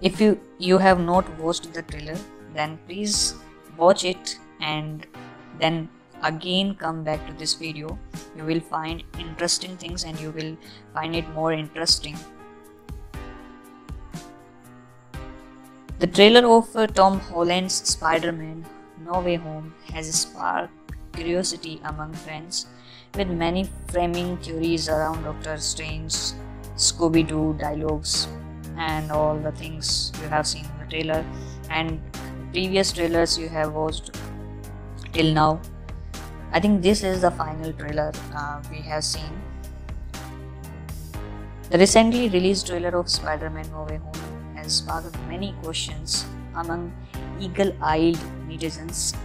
If you have not watched the trailer, then please watch it, and then again come back to this video. You will find interesting things and you will find it more interesting. The trailer of Tom Holland's Spider-Man No Way Home has sparked curiosity among fans, with many framing theories around Doctor Strange, Scooby-Doo dialogues and all the things you have seen in the trailer and previous trailers you have watched till now. I think this is the final trailer we have seen. The recently released trailer of Spider-Man No Way Home has sparked many questions among eagle-eyed netizens,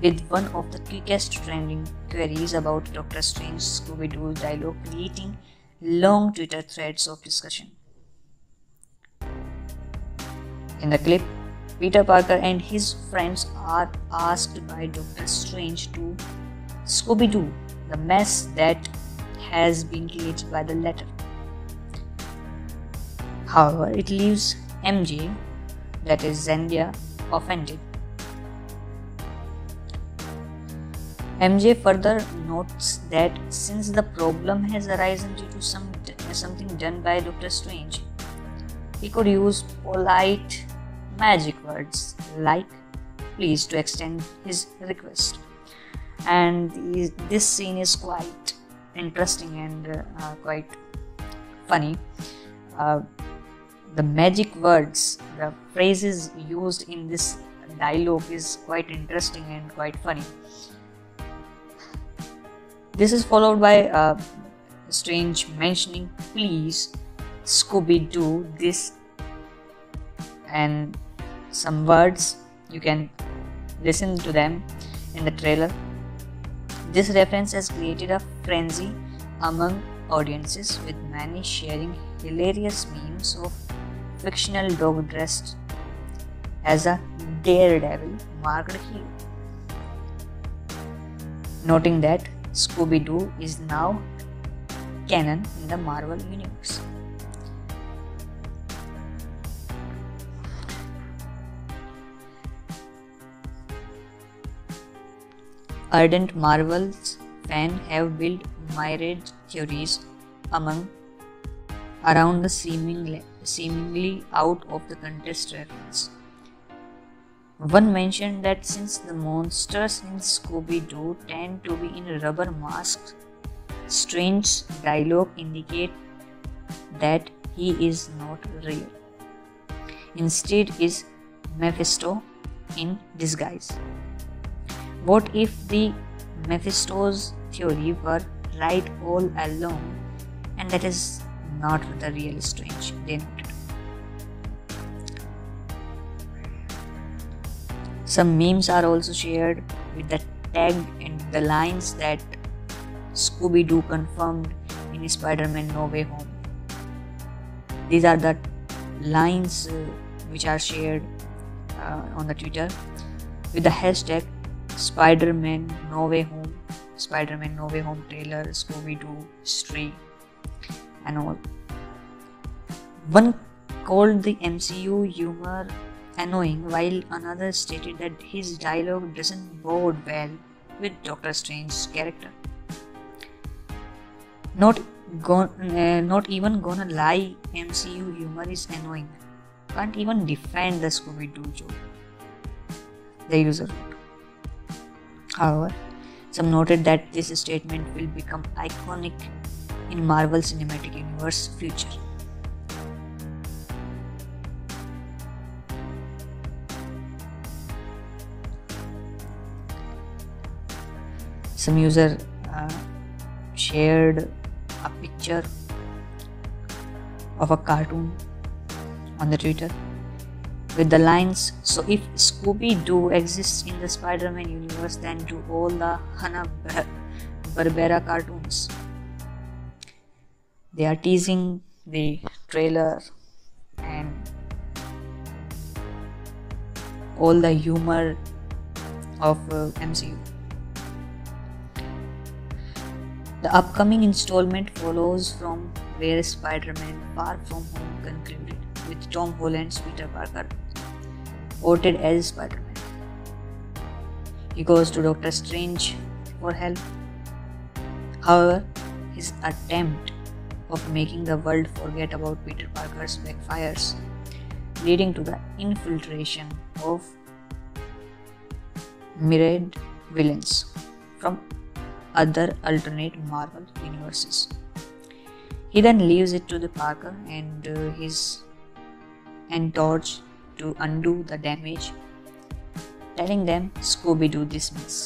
with one of the quickest trending queries about Doctor Strange Scooby-Doo dialogue creating long Twitter threads of discussion. In the clip, Peter Parker and his friends are asked by Doctor Strange to Scooby-Doo the mess that has been created by the letter. However, it leaves MJ, that is Zendaya, offended. MJ further notes that since the problem has arisen due to something done by Doctor Strange, he could use polite magic words like please to extend his request. And this scene is quite interesting and quite funny. the magic words, the phrases used in this dialogue is quite interesting and quite funny. This is followed by Strange mentioning, "Please, Scooby-Doo this," and some words. You can listen to them in the trailer. This reference has created a frenzy among audiences, with many sharing hilarious memes of fictional dog dressed as a daredevil, Margaret Hill, noting that Scooby-Doo is now canon in the Marvel Universe. Ardent Marvel fans have built myriad theories around the seemingly out of the contest reference. One mentioned that since the monsters in Scooby-Doo tend to be in rubber masks, Strange's dialogue indicates that he is not real. Instead is Mephisto in disguise. What if the Mephisto's theory were right all along, and that is not the real Strange? Then some memes are also shared with the tag and the lines that Scooby-Doo confirmed in Spider-Man No Way Home. These are the lines which are shared on the Twitter with the hashtag Spider-Man No Way Home, Spider-Man No Way Home trailer, Scooby-Doo Street, and all. One called the MCU humor annoying, while another stated that his dialogue doesn't bode well with Doctor Strange's character. Not even gonna lie, MCU humor is annoying. Can't even defend the Scooby-Doo joke, the user wrote. However, some noted that this statement will become iconic in Marvel Cinematic Universe future. Some user shared a picture of a cartoon on the Twitter with the lines, "So if Scooby-Doo exists in the Spider-Man universe, then do all the Hanna-Barbera cartoons." They are teasing the trailer and all the humor of MCU. The upcoming installment follows from where Spider-Man Far From Home concluded, with Tom Holland's Peter Parker outed as Spider-Man. He goes to Doctor Strange for help. However, his attempt of making the world forget about Peter Parker's backfires, leading to the infiltration of myriad villains from other alternate Marvel universes. He then leaves it to the Parker and his entourage to undo the damage, telling them Scooby-Doo this mess.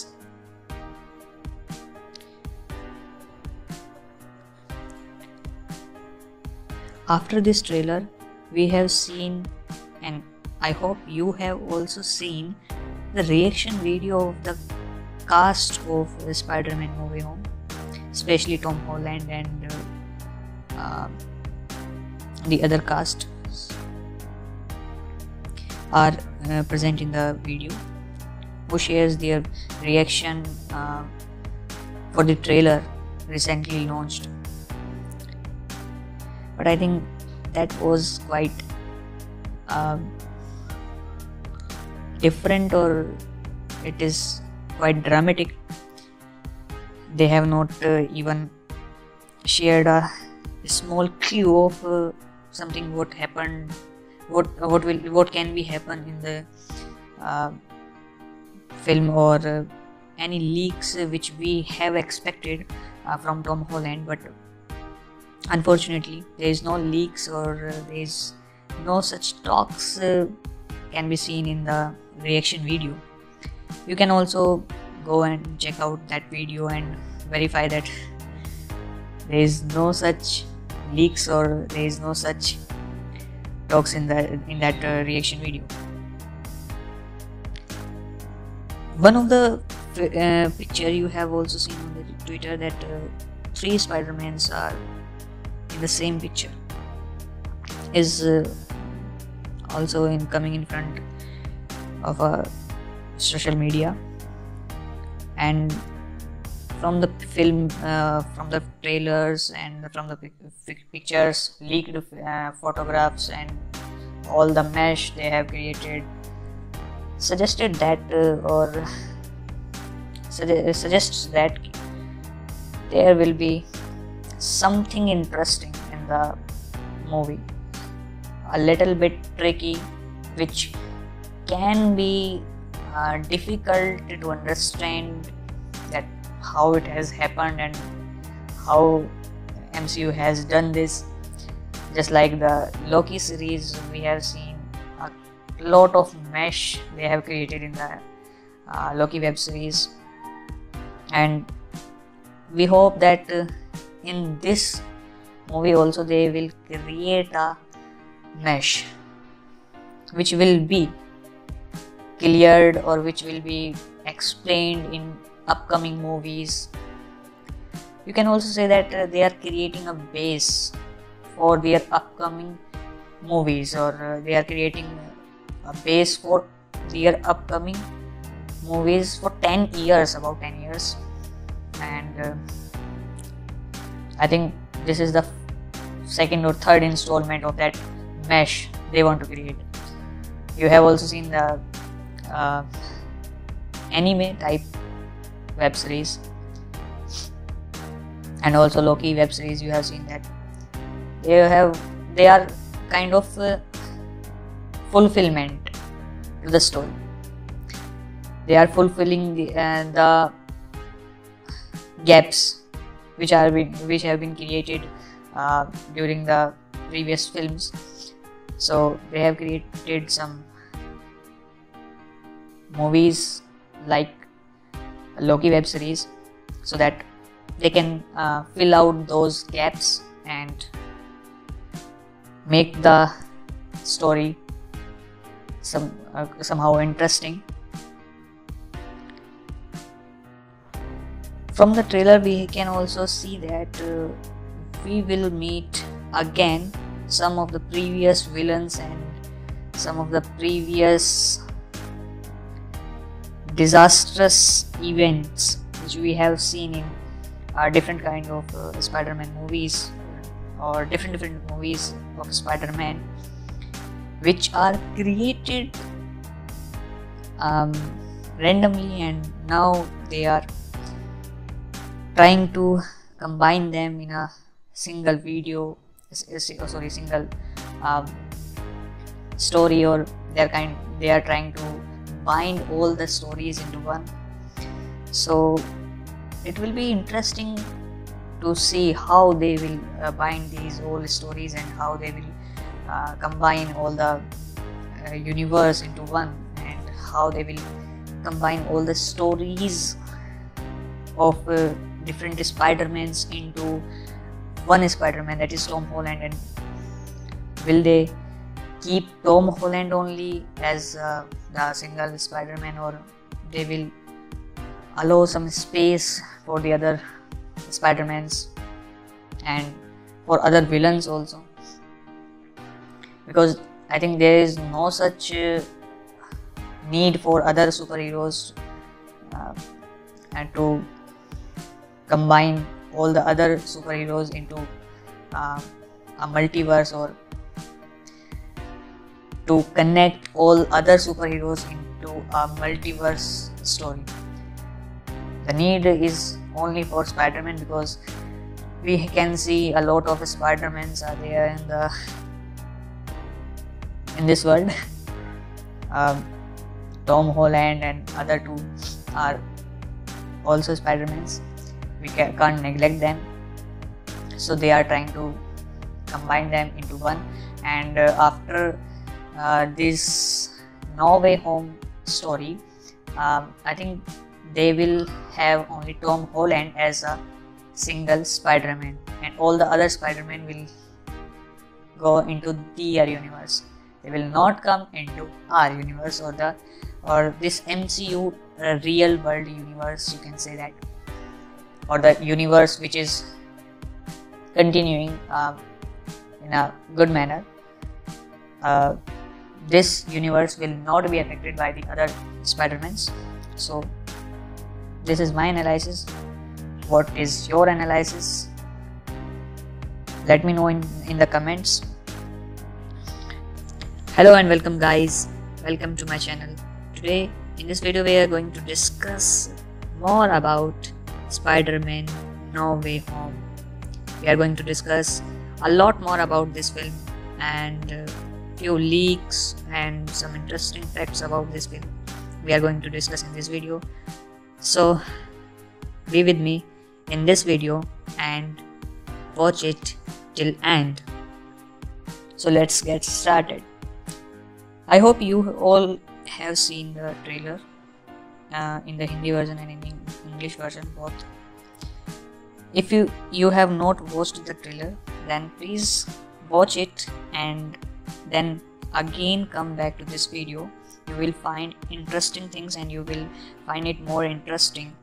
After this trailer, we have seen, and I hope you have also seen, the reaction video of the cast of Spider-Man No Way Home, especially Tom Holland and the other cast are present in the video, who shares their reaction for the trailer recently launched. But I think that was quite different, or it is quite dramatic. They have not even shared a small clue of something what happened, what can happen in the film, or any leaks which we have expected from Tom Holland. But unfortunately, there is no leaks, or there is no such talks can be seen in the reaction video. You can also go and check out that video and verify that there is no such leaks or there is no such talks in that reaction video. One of the picture you have also seen on the Twitter that three Spider-Mans are in the same picture is also coming in front of a social media, and from the film, from the trailers and from the pictures, leaked photographs and all the mesh they have created suggested that suggests that there will be something interesting in the movie, a little bit tricky, which can be difficult to understand that how it has happened and how MCU has done this. Just like the Loki series, we have seen a lot of mesh they have created in the Loki web series, and we hope that in this movie also they will create a mesh which will be cleared or which will be explained in upcoming movies. You can also say that they are creating a base for their upcoming movies, or they are creating a base for their upcoming movies for 10 years, about 10 years, and I think this is the second or third installment of that mesh they want to create. You have also seen the anime type web series and also Loki web series. You have seen that they are kind of fulfillment to the story. They are fulfilling the gaps which have been created during the previous films. So they have created some movies like Loki web series so that they can fill out those gaps and make the story somehow interesting. From the trailer we can also see that we will meet again some of the previous villains and some of the previous disastrous events which we have seen in different kind of Spider-Man movies or different movies of Spider-Man, which are created randomly, and now they are trying to combine them in a single video, sorry, single story, or they are trying to bind all the stories into one. So it will be interesting to see how they will bind these old stories and how they will combine all the universe into one, and how they will combine all the stories of different Spider-Mans into one Spider-Man, that is Tom Holland. And will they keep Tom Holland only as the single Spider-Man, or they will allow some space for the other Spider-Mans and for other villains also? Because I think there is no such need for other superheroes and to combine all the other superheroes into a multiverse, or to connect all other superheroes into a multiverse story. The need is only for Spider-Man, because we can see a lot of Spider-Mans are there in this world. Tom Holland and other two are also Spider-Mans. We can't neglect them, so they are trying to combine them into one, And after this No Way Home story, I think they will have only Tom Holland as a single Spider-Man, and all the other Spider-Man will go into their universe. They will not come into our universe or this MCU real world universe, you can say that, or the universe which is continuing in a good manner. This universe will not be affected by the other Spider-Mans. So this is my analysis. What is your analysis? Let me know in the comments. Hello and welcome guys, welcome to my channel. Today in this video we are going to discuss more about Spider-Man No Way Home. We are going to discuss a lot more about this film and few leaks and some interesting facts about this film we are going to discuss in this video. So be with me in this video and watch it till end. So let's get started. I hope you all have seen the trailer in the Hindi version and in the English version both. If you have not watched the trailer, then please watch it and then again come back to this video. You will find interesting things and you will find it more interesting.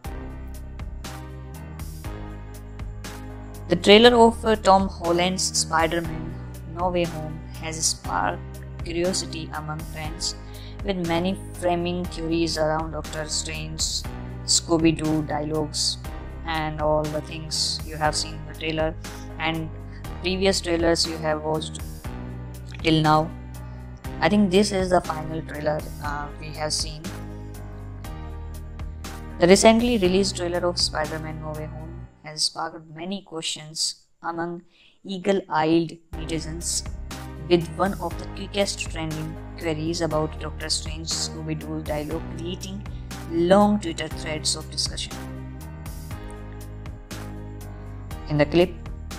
The trailer of Tom Holland's Spider-Man No Way Home has sparked curiosity among fans, with many framing theories around Doctor Strange, Scooby-Doo dialogues and all the things you have seen in the trailer and previous trailers you have watched till now. I think this is the final trailer we have seen. The recently released trailer of Spider-Man No Way Home has sparked many questions among eagle-eyed netizens, with one of the quickest trending queries about Doctor Strange's Scooby-Doo dialogue creating long Twitter threads of discussion. In the clip,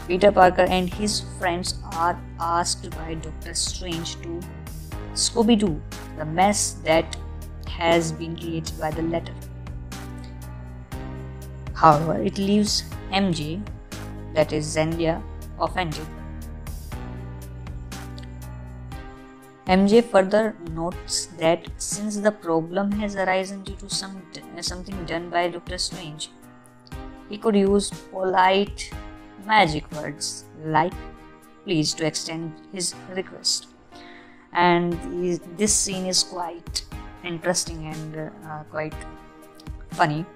Peter Parker and his friends are asked by Doctor Strange to Scooby-Doo the mess that has been created by the letter. However, it leaves MJ, that is Zendaya, offended. MJ further notes that since the problem has arisen due to something done by Doctor Strange, he could use polite magic words like please to extend his request. And this scene is quite interesting and quite funny.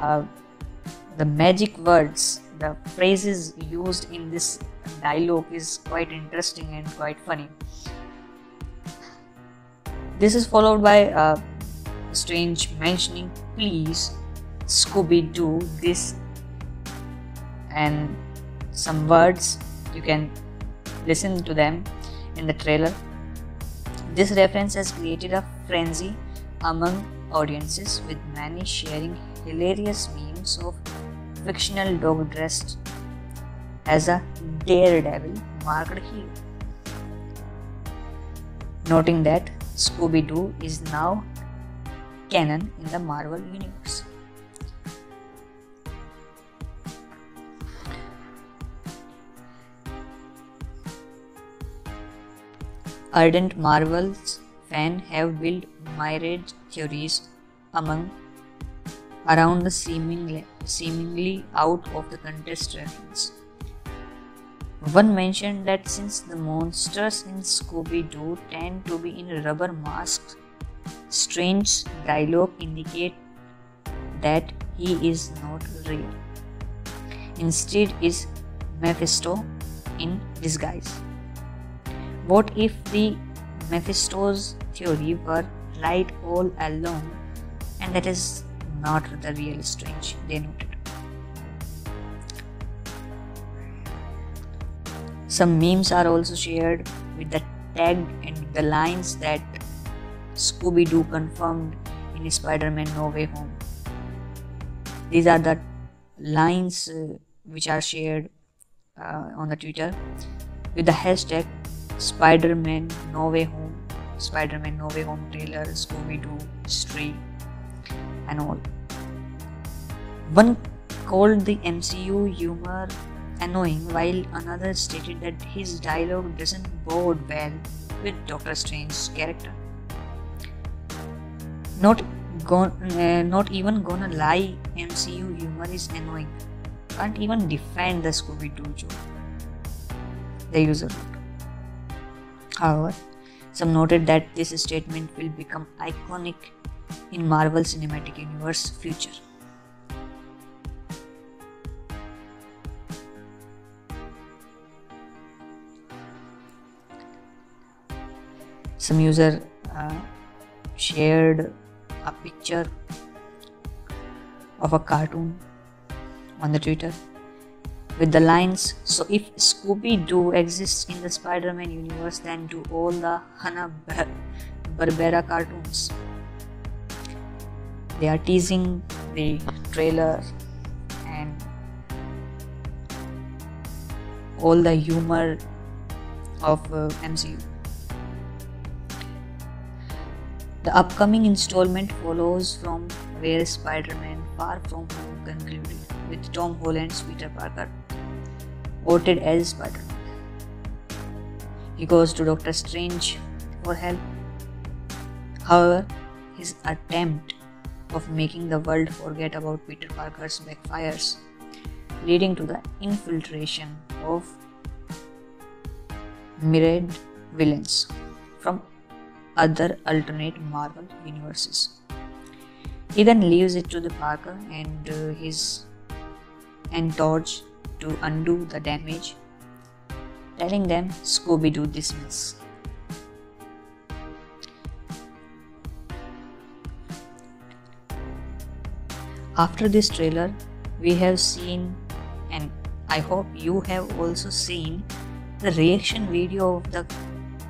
The magic words, the phrases used in this dialogue is quite interesting and quite funny. This is followed by Strange mentioning please Scooby-Doo this and some words. You can listen to them in the trailer. This reference has created a frenzy among audiences, with many sharing hilarious memes of fictional dog dressed as a daredevil marked hero, noting that Scooby-Doo is now canon in the Marvel Universe. Ardent Marvel's fans have built myriad theories around the seemingly out of the context reference. One mentioned that since the monsters in Scooby-Doo tend to be in rubber masks, Strange's dialogue indicates that he is not real. Instead is Mephisto in disguise. What if the Mephisto's theory were right all along and that is not the real Strange, they noted. Some memes are also shared with the tag and the lines that Scooby-Doo confirmed in Spider-Man No Way Home. These are the lines which are shared on the Twitter with the hashtag Spider-Man No Way Home, Spider-Man No Way Home trailer, Scooby-Doo, History and all. One called the MCU humor annoying, while another stated that his dialogue doesn't bode well with Doctor Strange's character. Not even gonna lie, MCU humor is annoying. Can't even defend the Scooby-Doo joke, the user wrote. However, some noted that this statement will become iconic in Marvel Cinematic Universe future. Some user shared a picture of a cartoon on the Twitter with the lines, "So if Scooby-Doo exists in the Spider-Man universe, then do all the Hanna-Barbera cartoons." They are teasing the trailer and all the humor of MCU. The upcoming installment follows from where Spider-Man Far From Home concluded, with Tom Holland's Peter Parker voted as Spider-Man. He goes to Doctor Strange for help. However, his attempt of making the world forget about Peter Parker's backfires, leading to the infiltration of myriad villains from other alternate Marvel universes. He then leaves it to the Parker and his entourage to undo the damage, telling them Scooby-Doo this mess. After this trailer, we have seen, and I hope you have also seen, the reaction video of the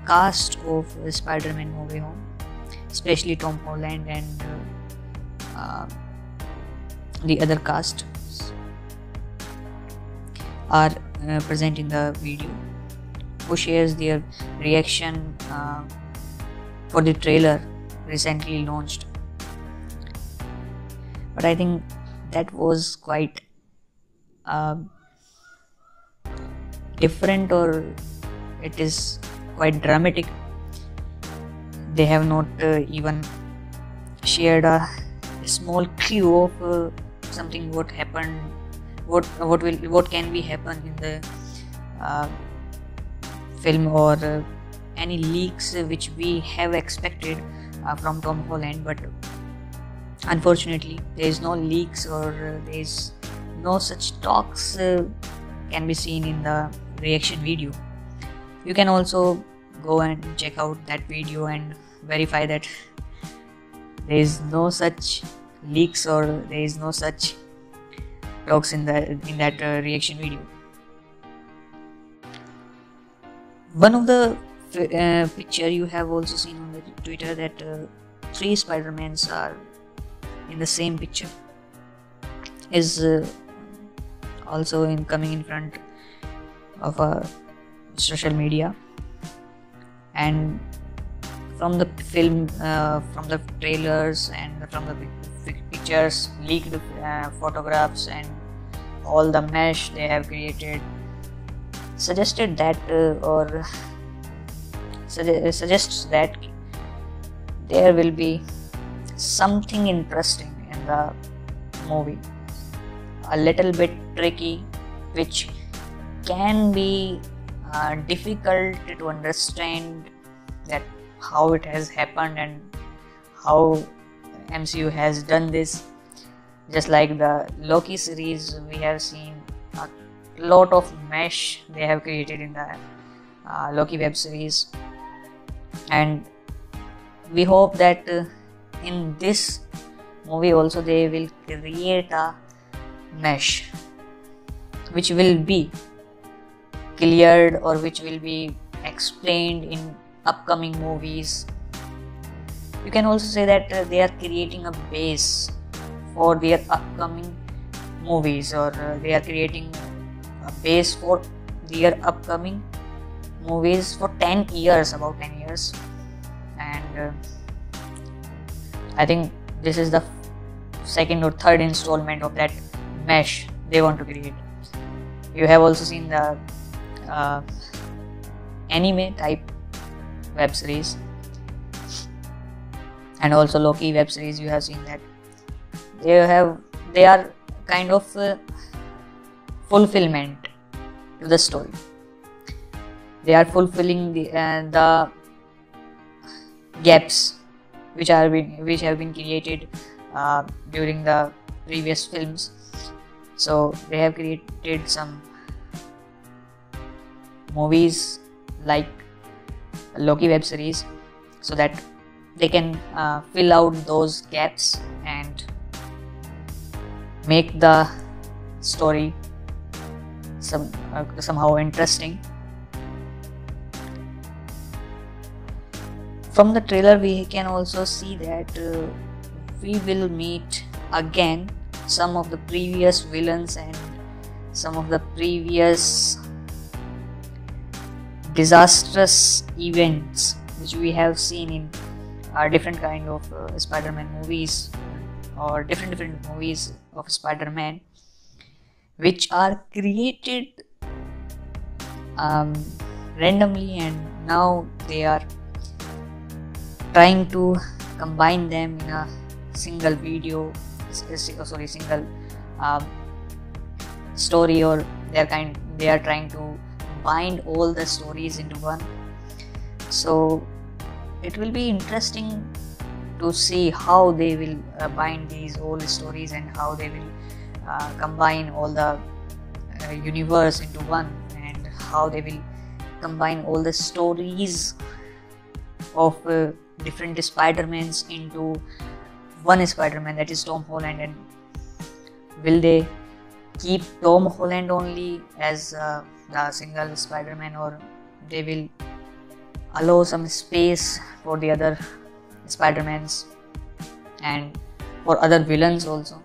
cast of Spider-Man No Way Home, especially Tom Holland and the other cast are present in the video, who shares their reaction for the trailer recently launched. But I think that was quite different, or it is quite dramatic. They have not even shared a small clue of something what happened, what can be happen in the film, or any leaks which we have expected from Tom Holland. But unfortunately, there is no leaks, or there is no such talks can be seen in the reaction video. You can also go and check out that video and verify that there is no such leaks, or there is no such talks in that reaction video. One of the picture you have also seen on the Twitter, that three Spider-Mans are in the same picture, is also coming in front of a social media, and from the film, from the trailers and from the pictures, leaked photographs and all the mesh they have created, suggested that suggests that there will be something interesting in the movie, a little bit tricky, which can be difficult to understand that how it has happened and how MCU has done this. Just like the Loki series, we have seen a lot of mesh they have created in the Loki web series, and we hope that in this movie also they will create a mesh which will be cleared, or which will be explained in upcoming movies. You can also say that they are creating a base for their upcoming movies, or they are creating a base for their upcoming movies for 10 years, about 10 years, and I think this is the second or third installment of that mesh they want to create. You have also seen the anime type web series, and also Loki web series. You have seen that they are kind of fulfillment to the story. They are fulfilling the gaps which have been created during the previous films. So they have created some movies like Loki web series so that they can fill out those gaps and make the story somehow interesting. From the trailer we can also see that we will meet again some of the previous villains and some of the previous disastrous events which we have seen in different kind of Spider-Man movies, or different movies of Spider-Man, which are created randomly, and now they are trying to combine them in a single video, sorry, single story, or they are trying to bind all the stories into one. So it will be interesting to see how they will bind these old stories and how they will combine all the universe into one, and how they will combine all the stories of different Spider-Mans into one Spider-Man, that is Tom Holland. And will they keep Tom Holland only as the single Spider-Man, or they will allow some space for the other Spider-Mans and for other villains also?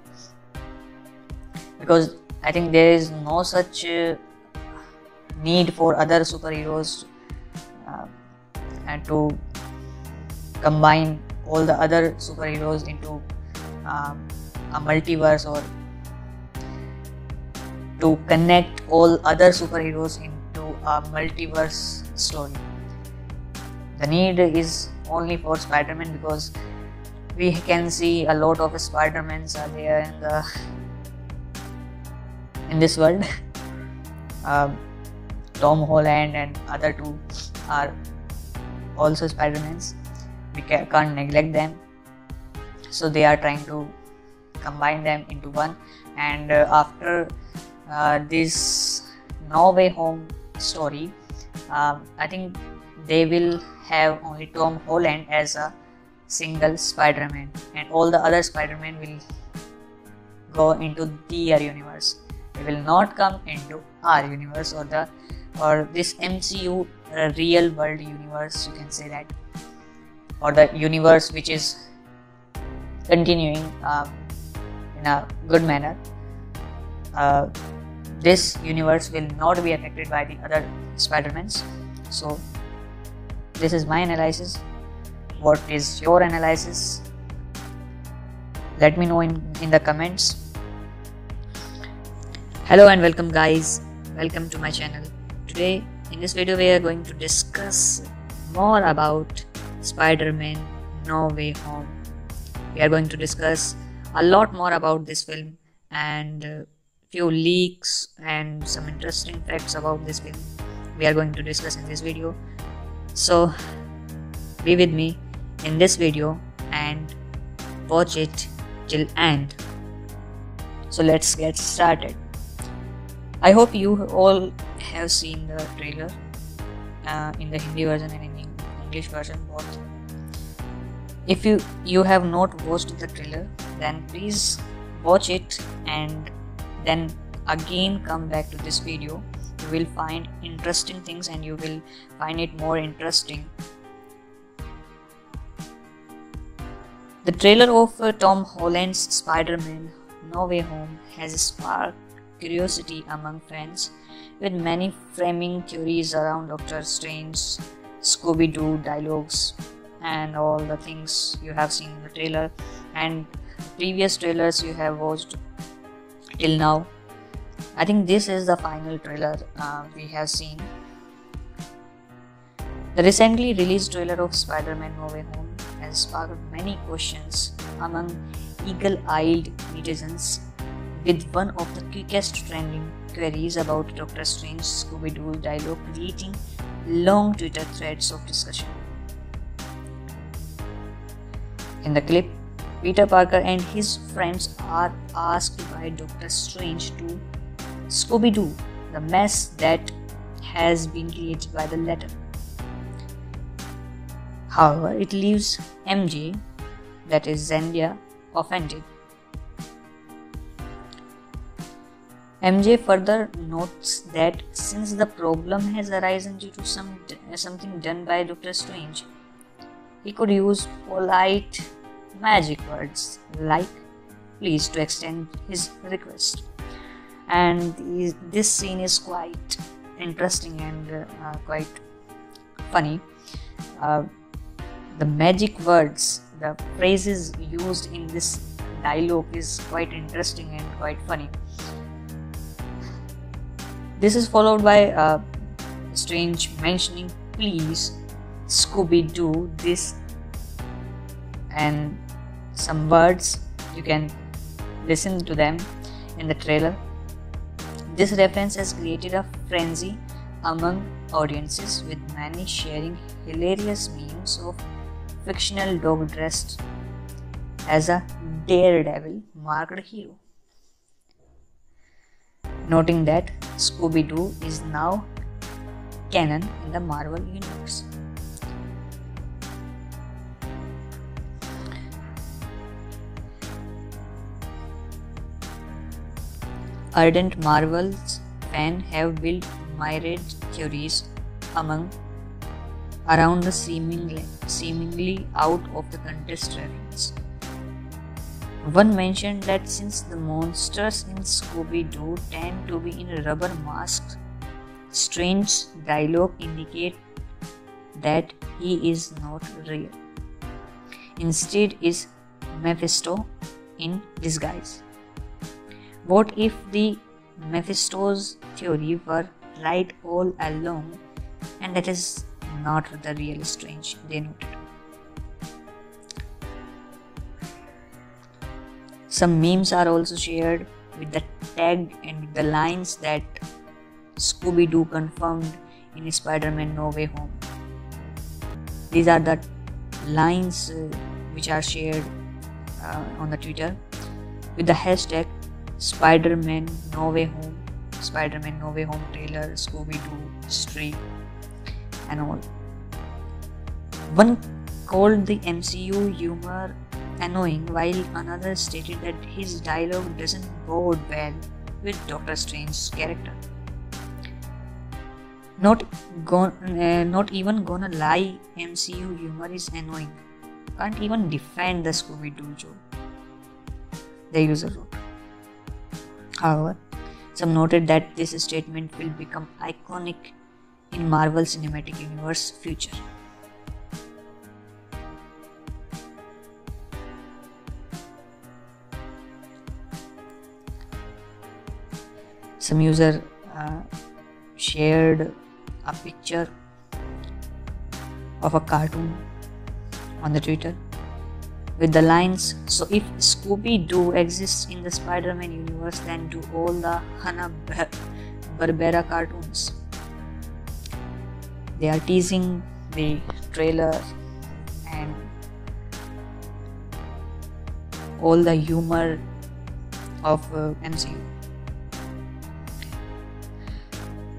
Because I think there is no such need for other superheroes and to combine all the other superheroes into a multiverse, or to connect all other superheroes into a multiverse story. The need is only for Spider-Man, because we can see a lot of Spider-Mans are there in the in this world. Tom Holland and other two are also Spider-Mans. We can't neglect them, so they are trying to combine them into one. And after this No Way Home story, I think they will have only Tom Holland as a single Spider-Man, and all the other Spider-Men will go into their universe. They will not come into our universe, or this MCU real world universe, you can say that, or the universe which is continuing in a good manner. This universe will not be affected by the other Spider-Mans. So this is my analysis. What is your analysis? Let me know in the comments. Hello and welcome guys, welcome to my channel. Today in this video we are going to discuss more about Spider-Man No Way Home. We are going to discuss a lot more about this film, and few leaks and some interesting facts about this film we are going to discuss in this video. So be with me in this video and watch it till end. So let's get started. I hope you all have seen the trailer in the Hindi version and in the English version both. If you have not watched the trailer, then please watch it and then again come back to this video. You will find interesting things and you will find it more interesting. The trailer of Tom Holland's Spider-Man No Way Home has sparked curiosity among fans with many framing theories around Doctor Strange's Scooby-Doo dialogues and all the things you have seen in the trailer and previous trailers you have watched till now. I think this is the final trailer we have seen. The recently released trailer of Spider-Man No Way Home has sparked many questions among eagle-eyed netizens, with one of the quickest trending queries about Doctor Strange's Scooby-Doo dialogue creating long Twitter threads of discussion. In the clip, Peter Parker and his friends are asked by Doctor Strange to Scooby-Doo the mess that has been created by the letter. However, it leaves MJ, that is Zendaya, offended. MJ further notes that since the problem has arisen due to something done by Doctor Strange, he could use polite magic words like please to extend his request. And this scene is quite interesting and quite funny. The magic words, the phrases used in this dialogue is quite interesting and quite funny. This is followed by Strange mentioning please Scooby-Doo this and some words. You can listen to them in the trailer. This reference has created a frenzy among audiences, with many sharing hilarious memes of fictional dog dressed as a daredevil marked hero. Noting that Scooby-Doo is now canon in the Marvel Universe. Ardent Marvel fans have built myriad theories around the seemingly out of the contest reference. One mentioned that since the monsters in Scooby-Doo tend to be in rubber masks, Strange's dialogue indicates that he is not real. Instead, is Mephisto in disguise. What if the Mephisto's theory were right all along and that is not the real Strange, they noted. Some memes are also shared with the tag and with the lines that Scooby-Doo confirmed in Spider-Man No Way Home. These are the lines which are shared on the Twitter with the hashtag Spider-Man No Way Home, Spider-Man No Way Home trailer, Scooby-Doo streak and all. One called the MCU humor annoying, while another stated that his dialogue doesn't bode well with Doctor Strange's character. Not even gonna lie, MCU humor is annoying. Can't even defend the Scooby-Doo joke, the user wrote. However, some noted that this statement will become iconic in Marvel Cinematic Universe future. Some user shared a picture of a cartoon on the Twitter with the lines, so if Scooby-Doo exists in the Spider-Man universe, then do all the Hanna-Barbera cartoons. They are teasing the trailer and all the humor of MCU.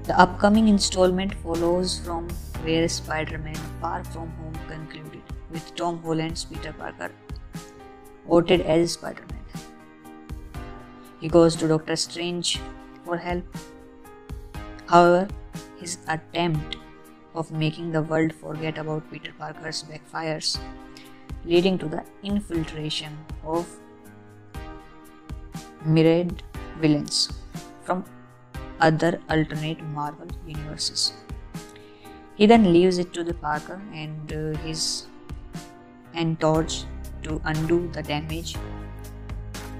The upcoming installment follows from where Spider-Man Far From Home concluded, with Tom Holland's Peter Parker voted as Spider-Man. He goes to Doctor Strange for help. However, his attempt of making the world forget about Peter Parker's backfires, leading to the infiltration of myriad villains from other alternate Marvel universes. He then leaves it to the Parker and his entourage to undo the damage,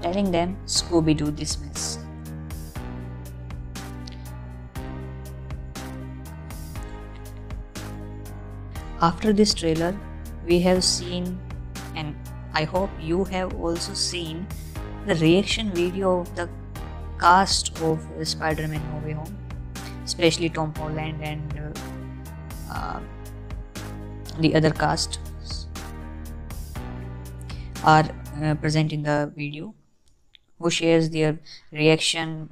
telling them Scooby-Doo this mess. After this trailer, we have seen, and I hope you have also seen, the reaction video of the cast of Spider-Man No Way Home, especially Tom Holland and the other cast are present in the video, who shares their reaction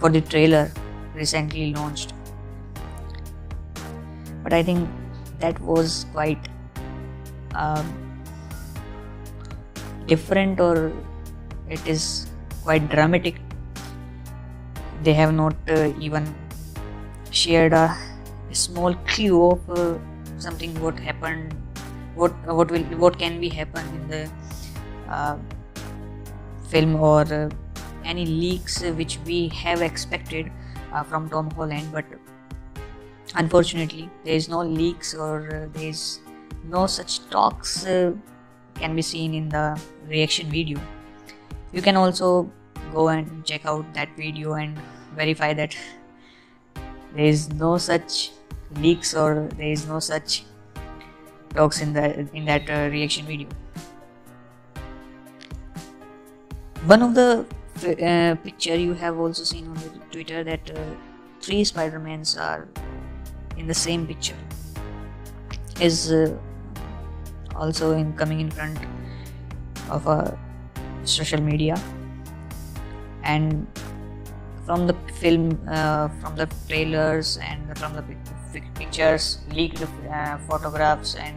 for the trailer recently launched. But I think that was quite different, or it is quite dramatic. They have not even shared a small clue of something what happened, what can happen in the film, or any leaks which we have expected from Tom Holland. But unfortunately, there is no leaks, or there is no such talks can be seen in the reaction video. You can also go and check out that video and verify that there is no such leaks, or there is no such talks in that reaction video. One of the picture you have also seen on Twitter, that three Spider-Mans are in the same picture, is also coming in front of a social media. And from the film, from the trailers and from the pictures, leaked photographs and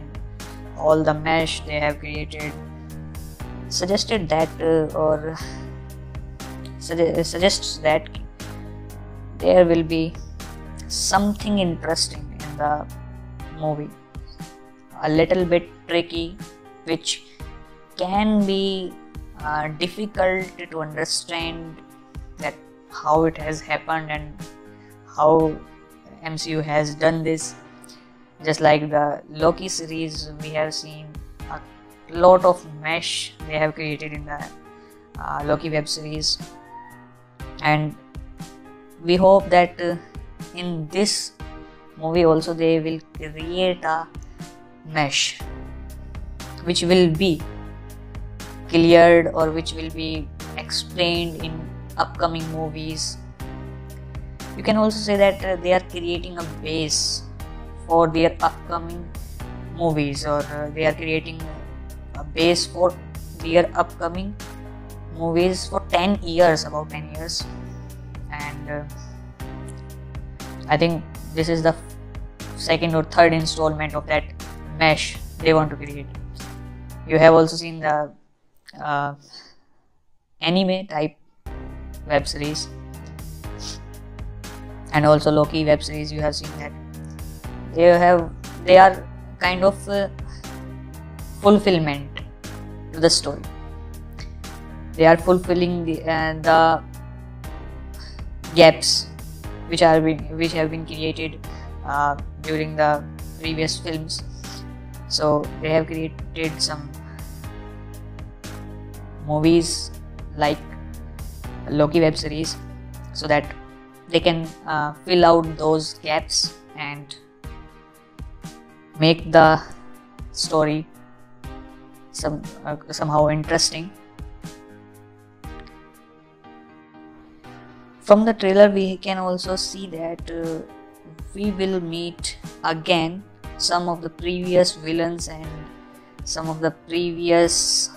all the mesh they have created, suggested that suggests that there will be something interesting in the movie, a little bit tricky, which can be difficult to understand that how it has happened and how MCU has done this. Just like the Loki series, we have seen a lot of mesh they have created in the Loki web series, and we hope that in this movie also they will create a mesh which will be cleared, or which will be explained in upcoming movies. You can also say that they are creating a base for their upcoming movies, or they are creating a base for their upcoming movies for 10 years, about 10 years. And I think this is the second or third installment of that mesh they want to create. You have also seen the anime type web series, and also Loki web series. You have seen that they are kind of fulfillment to the story. They are fulfilling the gaps which have been created during the previous films. So they have created some movies like Loki web series, so that they can fill out those gaps and make the story somehow interesting. From the trailer, we can also see that we will meet again some of the previous villains and some of the previous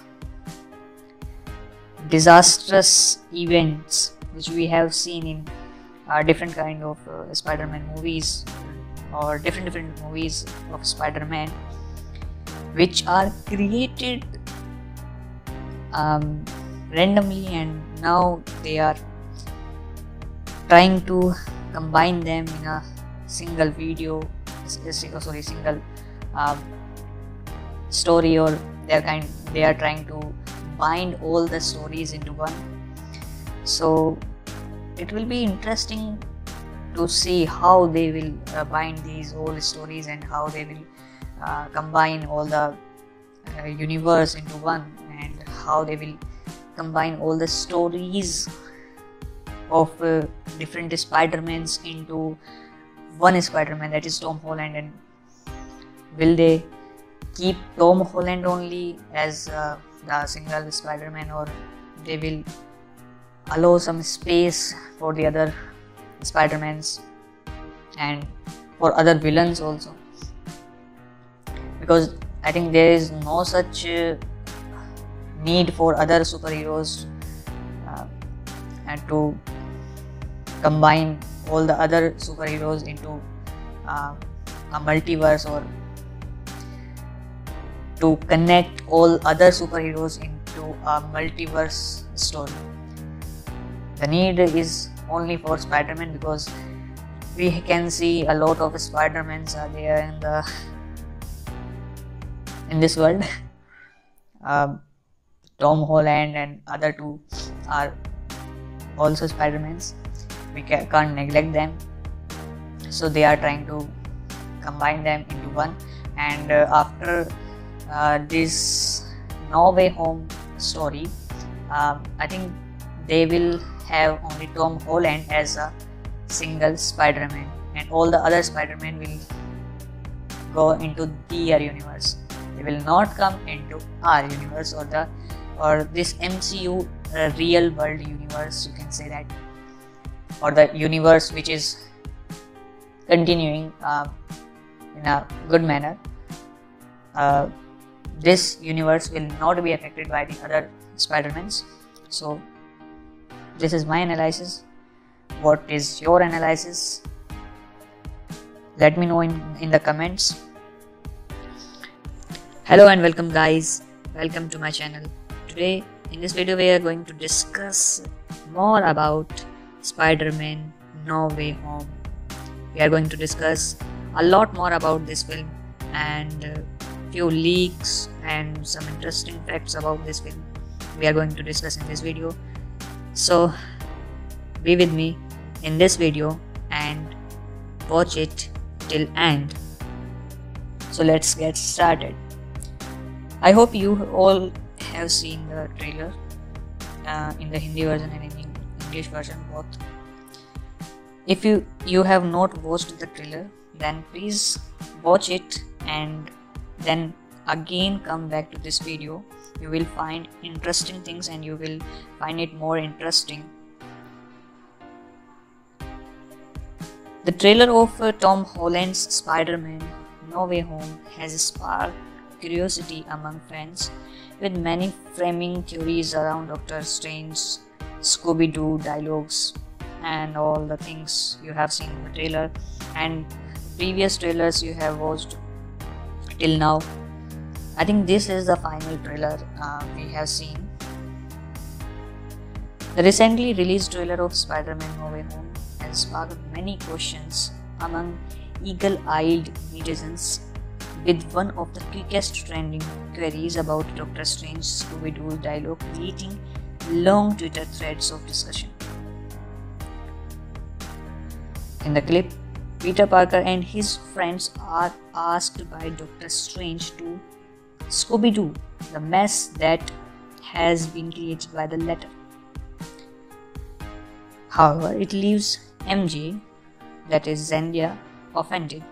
disastrous events which we have seen in different kind of Spider-Man movies, or different movies of Spider-Man, which are created randomly, and now they are trying to combine them in a single video, sorry, single story, or they are trying to bind all the stories into one. So it will be interesting to see how they will bind these whole stories and how they will combine all the universe into one, and how they will combine all the stories of different Spider-Mans into one Spider-Man, that is Tom Holland. And will they keep Tom Holland only as the single Spider-Man, or they will allow some space for the other Spider-Mans and for other villains also? Because I think there is no such need for other superheroes and to combine all the other superheroes into a multiverse, or to connect all other superheroes into a multiverse story. The need is only for Spider-Man, because we can see a lot of Spider-Mans are there in this world. Tom Holland and other two are also Spider-Mans. We can't neglect them, so they are trying to combine them into one. And after this No Way Home story, I think they will have only Tom Holland as a single Spider-Man, and all the other Spider-Men will go into their universe. They will not come into our universe or this MCU real world universe, you can say that, or the universe which is continuing in a good manner. This universe will not be affected by the other Spider-Mans. So this is my analysis. What is your analysis? Let me know in the comments. Hello and welcome, guys. Welcome to my channel. Today in this video we are going to discuss more about Spider-Man No Way Home. We are going to discuss a lot more about this film and few leaks and some interesting facts about this film we are going to discuss in this video. So be with me in this video and watch it till end. So let's get started. I hope you all have seen the trailer in the Hindi version and in English version both. If you have not watched the trailer, then please watch it and then again come back to this video. You will find interesting things and you will find it more interesting. The trailer of Tom Holland's Spider-Man No Way Home has sparked curiosity among fans, with many framing theories around Doctor Strange's Scooby-Doo dialogues and all the things you have seen in the trailer and previous trailers you have watched till now. I think this is the final trailer we have seen. The recently released trailer of Spider-Man No Way Home has sparked many questions among eagle-eyed netizens, with one of the quickest trending queries about Doctor Strange's Scooby-Doo dialogue creating long Twitter threads of discussion. In the clip, Peter Parker and his friends are asked by Doctor Strange to Scooby-Doo the mess that has been created by the letter. However, it leaves MJ, that is Zendaya, offended.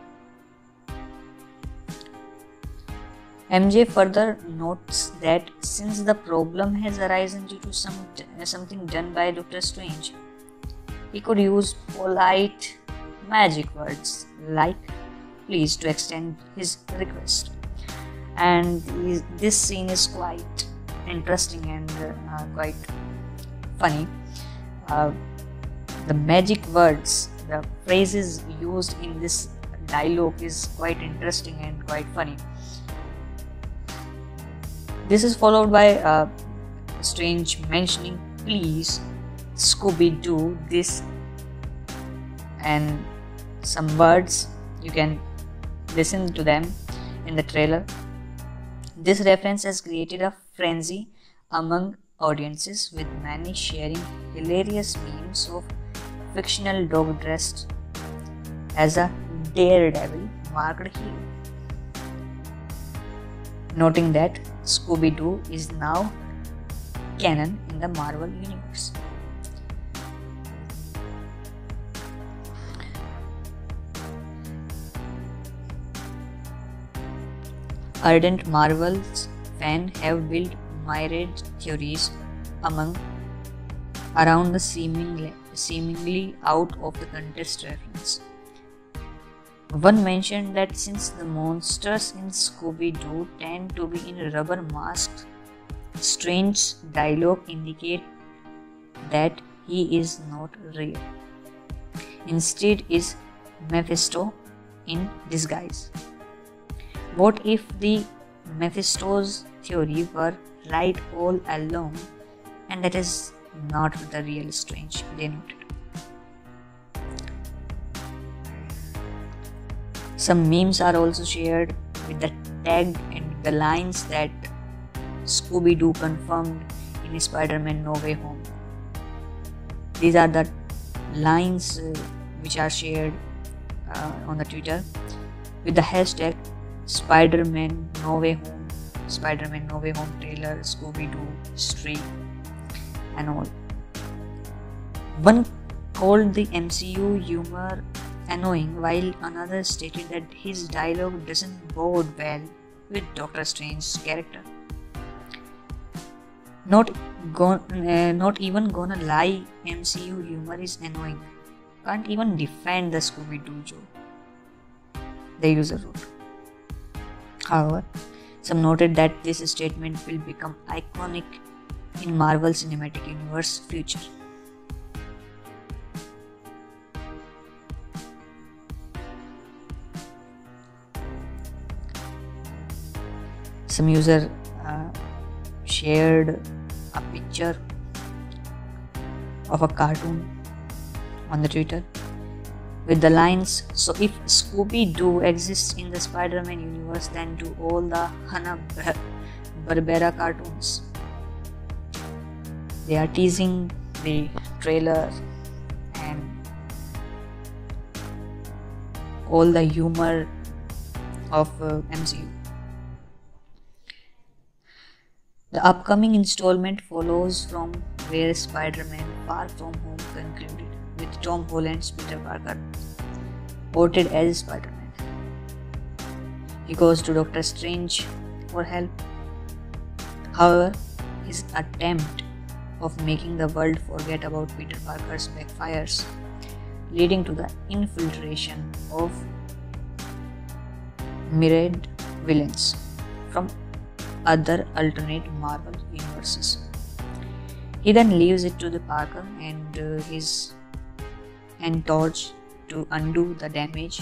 MJ further notes that since the problem has arisen due to something done by Doctor Strange, he could use polite magic words like please to extend his request. And this scene is quite interesting and quite funny. The magic words, the phrases used in this dialogue is quite interesting and quite funny. This is followed by Strange mentioning please Scooby-Doo this and some words. You can listen to them in the trailer. This reference has created a frenzy among audiences, with many sharing hilarious memes of fictional dog dressed as a daredevil marked hero. Noting that Scooby-Doo is now canon in the Marvel Universe. Ardent Marvel fans have built myriad theories around the seemingly out of the context reference. One mentioned that since the monsters in Scooby-Doo tend to be in rubber masks, Strange's dialogue indicates that he is not real. Instead is Mephisto in disguise. What if the Mephisto's theory were right all along and that is not the real Strange, they noted. Some memes are also shared with the tag and the lines that Scooby-Doo confirmed in Spider-Man No Way Home. These are the lines which are shared on the Twitter with the hashtag Spider-Man No Way Home, Spider-Man No Way Home trailer, Scooby-Doo stream and all. One called the MCU humor annoying, while another stated that his dialogue doesn't bode well with Doctor Strange's character. Not even gonna lie, MCU humor is annoying. Can't even defend the Scooby-Doo joke, the user wrote. However, some noted that this statement will become iconic in Marvel Cinematic Universe future. Some user shared a picture of a cartoon on the Twitter with the lines, so if Scooby-Doo exists in the Spider-Man universe, then do all the Hanna-Barbera cartoons. They are teasing the trailer and all the humor of MCU. The upcoming installment follows from where Spider-Man Far From Home concluded, with Tom Holland's Peter Parker portrayed as Spider-Man. He goes to Doctor Strange for help. However, his attempt of making the world forget about Peter Parker's backfires, leading to the infiltration of myriad villains from other alternate Marvel universes. He then leaves it to the Parker and his entourage to undo the damage,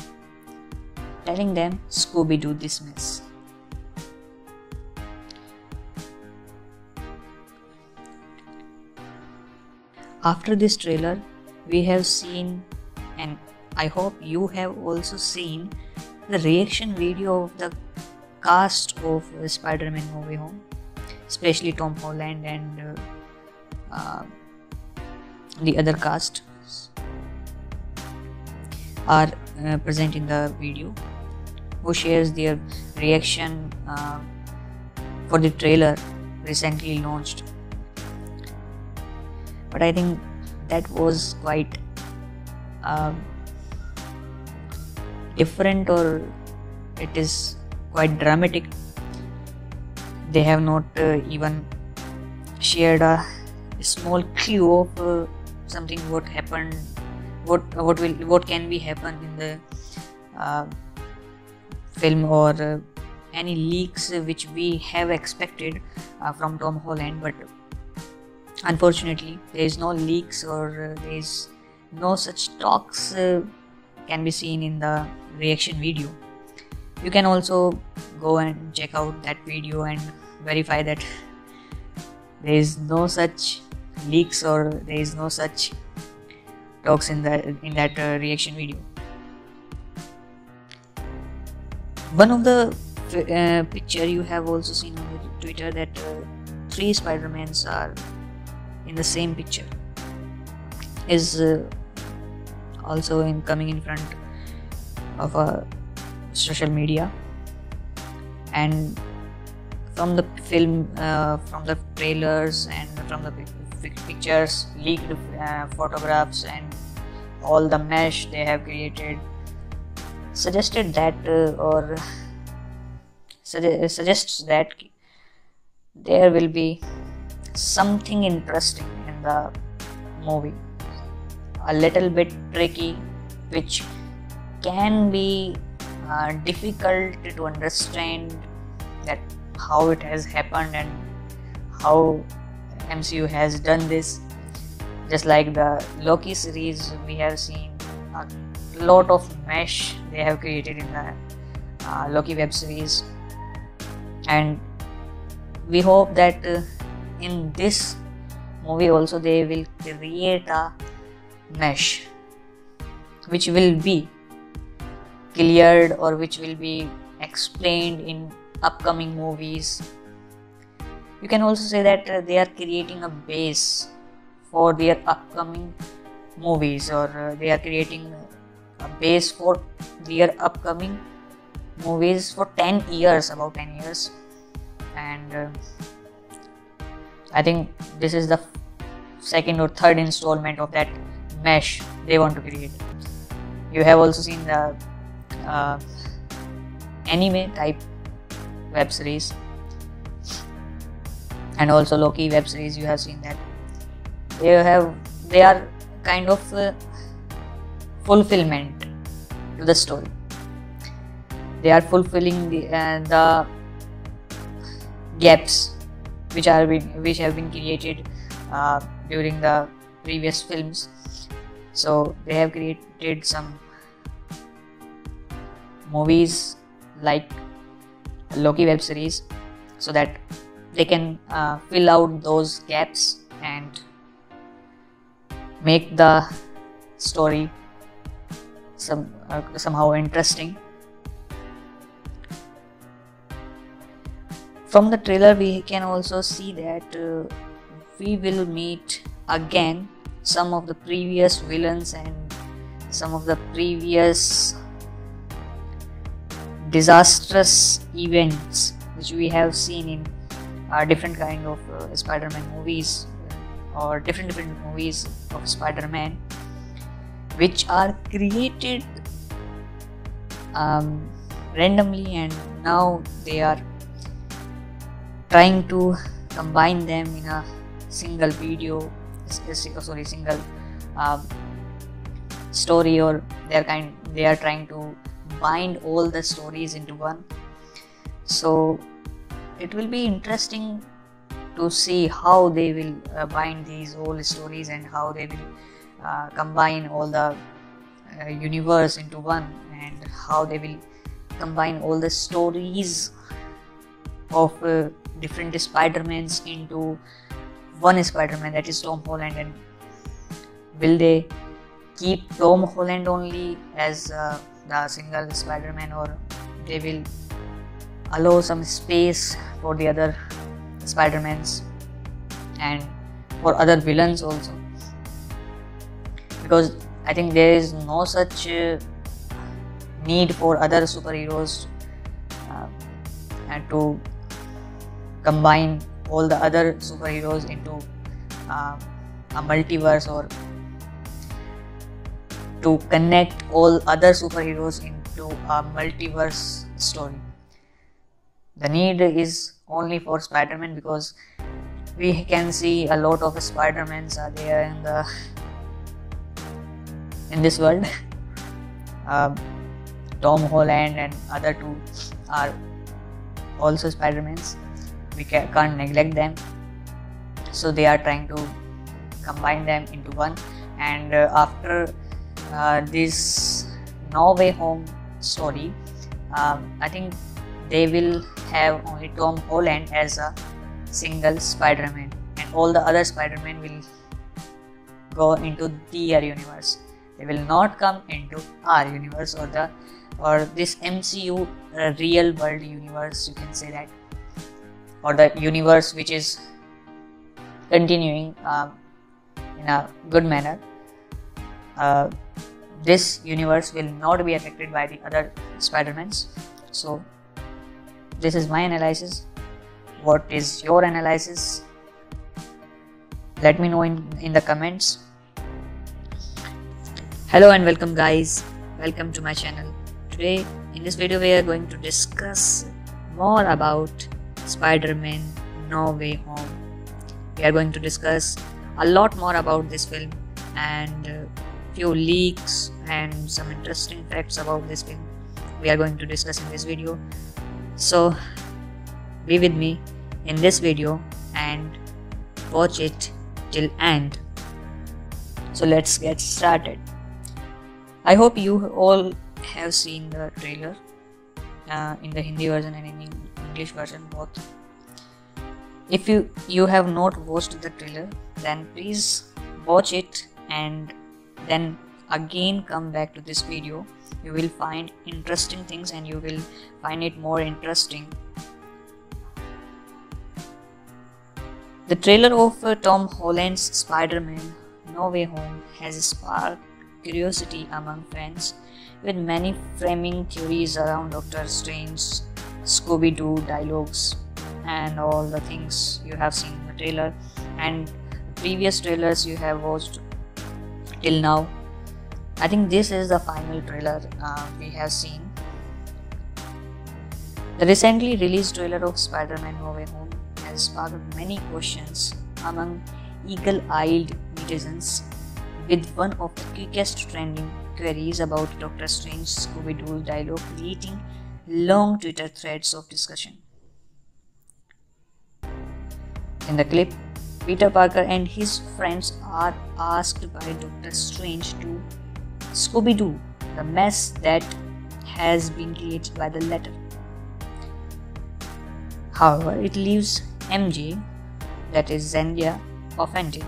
telling them Scooby-Doo this mess. After this trailer, we have seen, and I hope you have also seen, the reaction video of the cast of Spider-Man No Way Home, especially Tom Holland and the other cast are present in the video, who shares their reaction for the trailer recently launched. But I think that was quite different, or it is quite dramatic. They have not even shared a small clue of something what happened, what can be happen in the film, or any leaks which we have expected from Tom Holland. But unfortunately, there is no leaks, or there is no such talks can be seen in the reaction video. You can also go and check out that video and verify that there is no such leaks, or there is no such talks in that reaction video. One of the picture you have also seen on the Twitter, that three Spider-Mans are in the same picture, is also in coming in front of a social media. And from the film, from the trailers and from the pictures, leaked photographs and all the mesh they have created suggested that suggests that there will be something interesting in the movie, a little bit tricky, which can be difficult to understand that how it has happened and how MCU has done this. Just like the Loki series, we have seen a lot of mesh they have created in the Loki web series, and we hope that in this movie also they will create a mesh which will be cleared or which will be explained in upcoming movies. You can also say that they are creating a base for their upcoming movies, or they are creating a base for their upcoming movies for 10 years, about 10 years. And I think this is the second or third installment of that mesh they want to create. You have also seen the anime type web series, and also Loki web series. You have seen that they are kind of fulfillment to the story. They are fulfilling the gaps which have been created during the previous films. So they have created some movies like Loki web series so that they can fill out those gaps and make the story somehow interesting. From the trailer we can also see that we will meet again some of the previous villains and some of the previous disastrous events which we have seen in different kind of Spider-Man movies, or different movies of Spider-Man, which are created randomly, and now they are trying to combine them in a single video, sorry, single story, or they are trying to bind all the stories into one. So it will be interesting to see how they will bind these whole stories and how they will combine all the universe into one, and how they will combine all the stories of different Spider-Mans into one Spider-Man, that is Tom Holland. And will they keep Tom Holland only as the single Spider-Man, or they will allow some space for the other Spider-Mans and for other villains also? Because I think there is no such need for other superheroes and to combine all the other superheroes into a multiverse, or to connect all other superheroes into a multiverse story. The need is only for Spider-Man, because we can see a lot of Spider-Mans are there in this world. Tom Holland and other two are also Spider-Mans. We can't neglect them, so they are trying to combine them into one. And after this No Way Home story, I think they will have only Tom Holland as a single Spider-Man, and all the other Spider-Men will go into their universe. They will not come into our universe, or this MCU real world universe, you can say that, or the universe which is continuing in a good manner. this universe will not be affected by the other Spider-Mans. So this is my analysis. What is your analysis? Let me know in the comments. Hello and welcome guys, welcome to my channel. Today in this video we are going to discuss more about Spider-Man No Way Home. We are going to discuss a lot more about this film and few leaks and some interesting facts about this film we are going to discuss in this video. So be with me in this video and watch it till end. So let's get started. I hope you all have seen the trailer in the Hindi version and in English version both. If you have not watched the trailer, then please watch it and then again come back to this video. You will find interesting things and you will find it more interesting. The trailer of Tom Holland's Spider-Man No Way Home has sparked curiosity among fans, with many framing theories around Doctor Strange, Scooby-Doo dialogues and all the things you have seen in the trailer and previous trailers you have watched till now. I think this is the final trailer we have seen. The recently released trailer of Spider-Man No Way Home has sparked many questions among eagle-eyed netizens, with one of the quickest trending queries about Doctor Strange's Scooby-Doo dialogue creating long Twitter threads of discussion. In the clip, Peter Parker and his friends are asked by Doctor Strange to Scooby-Doo the mess that has been created by the letter. However, it leaves MJ, that is Zendaya, offended.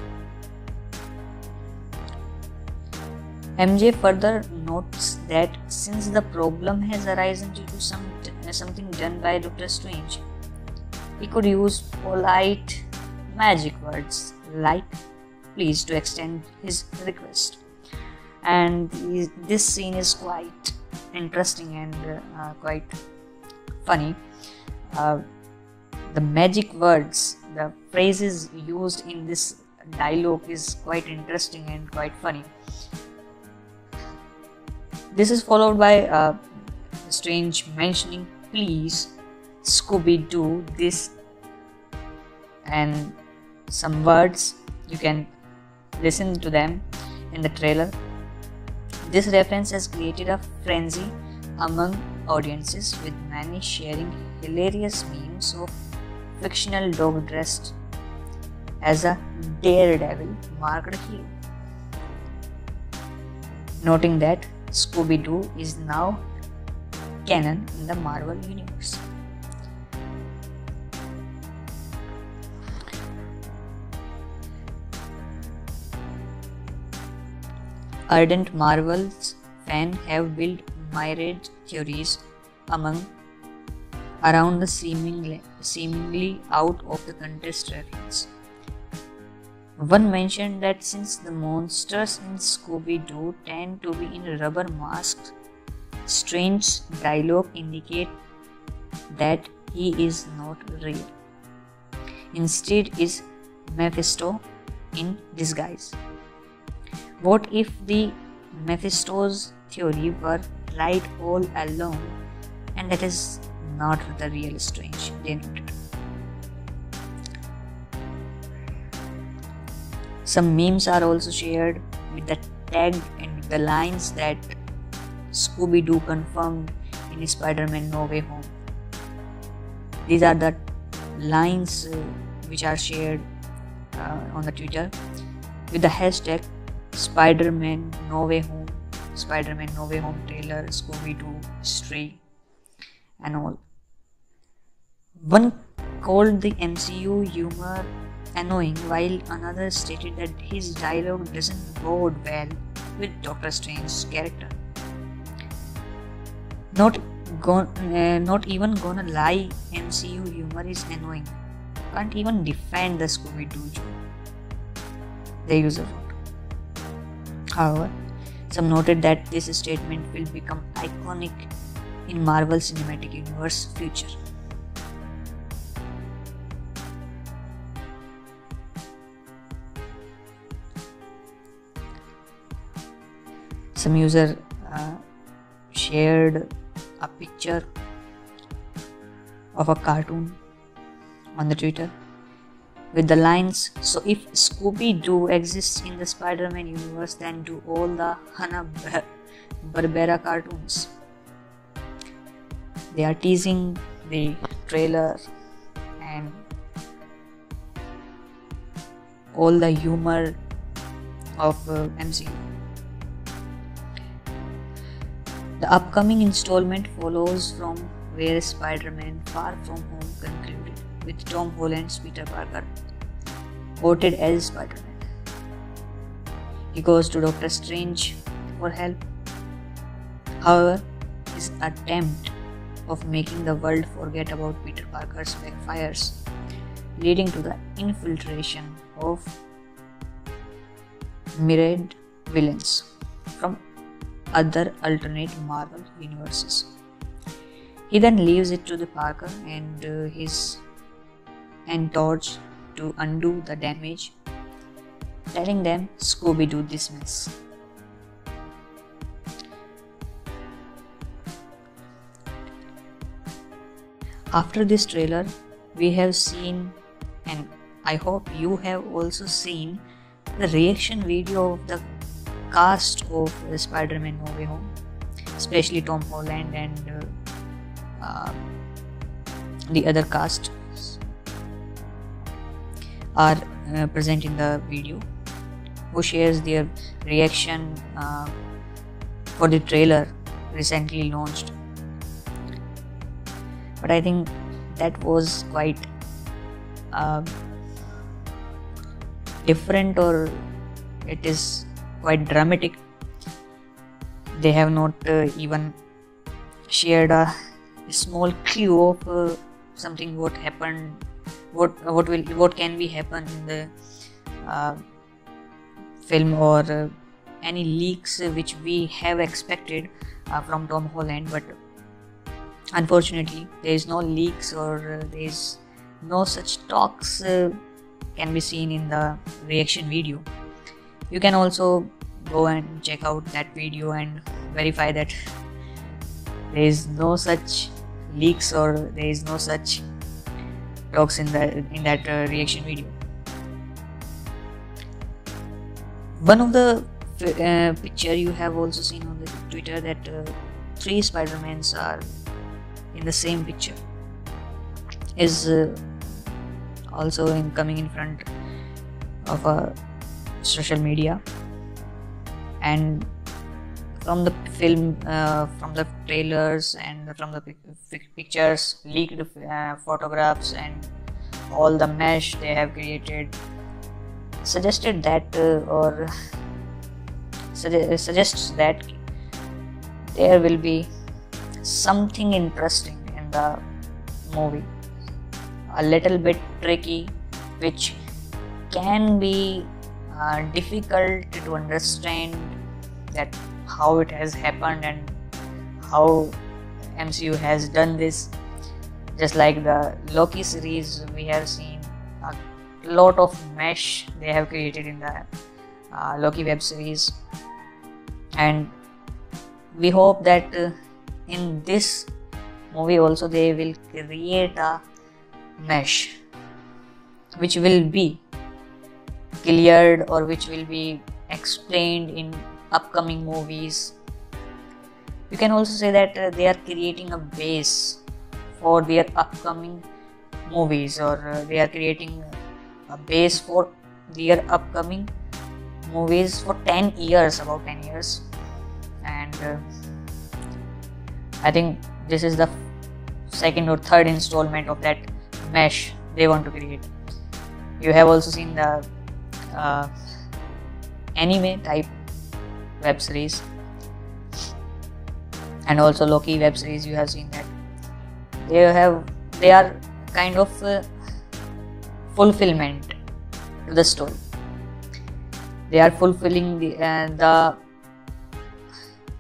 MJ further notes that since the problem has arisen due to something done by Doctor Strange, he could use polite magic words like please to extend his request. And this scene is quite interesting and quite funny. The magic words, the phrases used in this dialogue is quite interesting and quite funny. This is followed by Strange mentioning please Scooby-Doo this and some words. You can listen to them in the trailer. This reference has created a frenzy among audiences, with many sharing hilarious memes of fictional dog dressed as a daredevil marked hero. Noting that Scooby-Doo is now canon in the Marvel Universe. Ardent Marvel's fans have built myriad theories around the seemingly out of the contest reference. One mentioned that since the monsters in Scooby-Doo tend to be in rubber masks, Strange's dialogue indicates that he is not real. Instead is Mephisto in disguise. What if the Mephisto's theory were right all along and that is not the real Strange? They noted. Some memes are also shared with the tag and with the lines that Scooby-Doo confirmed in Spider-Man No Way Home. These are the lines which are shared on the Twitter with the hashtag Spider-Man No Way Home, Spider-Man No Way Home trailer, Scooby-Doo Stray and all. One called the MCU humor annoying, while another stated that his dialogue doesn't bode well with Doctor Strange's character. Not even gonna lie, MCU humor is annoying. Can't even defend the Scooby-Doo joke, the user wrote. However, Some noted that this statement will become iconic in Marvel Cinematic Universe future. Some user shared a picture of a cartoon on the Twitter with the lines, "So if Scooby-Doo exists in the Spider-Man universe, then do all the Hanna-Barbera cartoons." They are teasing the trailer and all the humor of MCU. The upcoming installment follows from where Spider-Man Far From Home concluded, with Tom Holland's Peter Parker voted as Spider-Man. He goes to Doctor Strange for help. However, his attempt of making the world forget about Peter Parker's backfires, leading to the infiltration of myriad villains from other alternate Marvel universes. He then leaves it to the Parker and Torch to undo the damage, telling them Scooby-Doo this mess. After this trailer, we have seen, and I hope you have also seen, the reaction video of the cast of Spider-Man No Way Home, especially Tom Holland and the other cast are present in the video, who shares their reaction for the trailer recently launched. But I think that was quite different, or it is quite dramatic. They have not even shared a small clue of something what happened, what can be happen in the film, or any leaks which we have expected from Tom Holland. But unfortunately, there is no leaks, or there is no such talks can be seen in the reaction video. You can also go and check out that video and verify that there is no such leaks, or there is no such talks in that reaction video. One of the picture you have also seen on the Twitter, that three Spider-Mans are in the same picture, is also coming in front of a social media. And from the film, from the trailers, and from the pictures, leaked photographs, and all the mesh they have created, suggested that suggests that there will be something interesting in the movie, a little bit tricky, which can be difficult to understand that how it has happened and how MCU has done this. Just like the Loki series, we have seen a lot of mesh they have created in the Loki web series, and we hope that in this movie also they will create a mesh which will be cleared, or which will be explained in upcoming movies. You can also say that they are creating a base for their upcoming movies, or they are creating a base for their upcoming movies for 10 years, about 10 years. And I think this is the second or third installment of that mesh they want to create. You have also seen the anime type web series, and also Loki web series. You have seen that they are kind of fulfillment to the story. They are fulfilling the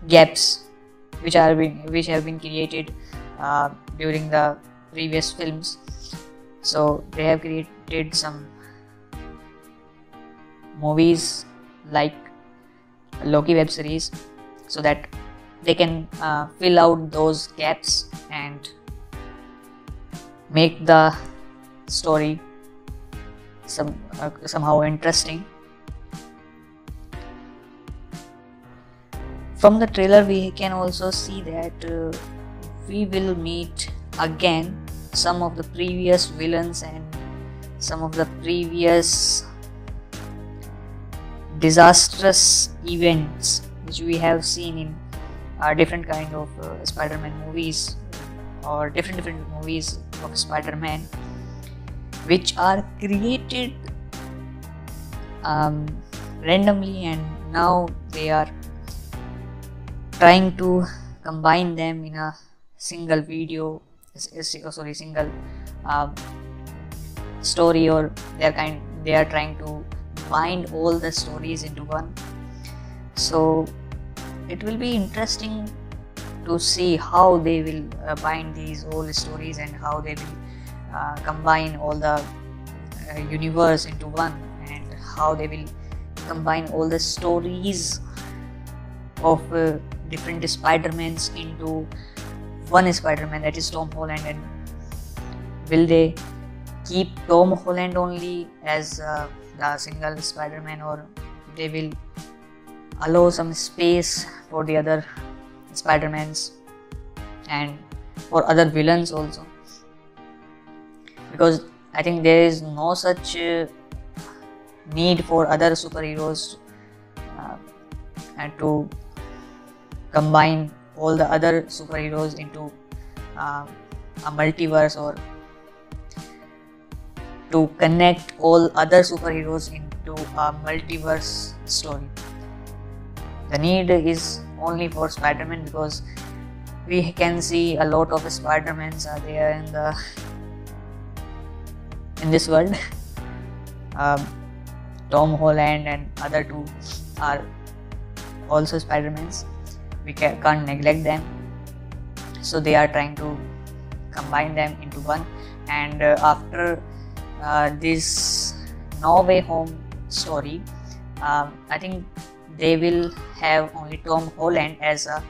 gaps which have been created during the previous films. So they have created some movies like Loki web series so that they can fill out those gaps and make the story somehow interesting. From the trailer we can also see that we will meet again some of the previous villains and some of the previous disastrous events which we have seen in different kind of Spider-Man movies or different movies of Spider-Man, which are created randomly, and now they are trying to combine them in a single video, sorry, single story, or they are trying to bind all the stories into one. So it will be interesting to see how they will bind these old stories and how they will combine all the universe into one, and how they will combine all the stories of different Spider-Mans into one Spider-Man, that is Tom Holland. And will they keep Tom Holland only as the single Spider-Man, or they will allow some space for the other Spider-Mans and for other villains also? Because I think there is no such need for other superheroes and to combine all the other superheroes into a multiverse, or to connect all other superheroes into a multiverse story. The need is only for Spider-Man, because we can see a lot of Spider-Mans are there in this world. Tom Holland and other two are also Spider-Mans. We can't neglect them, so they are trying to combine them into one. And after this No Way Home story, I think they will have only Tom Holland as a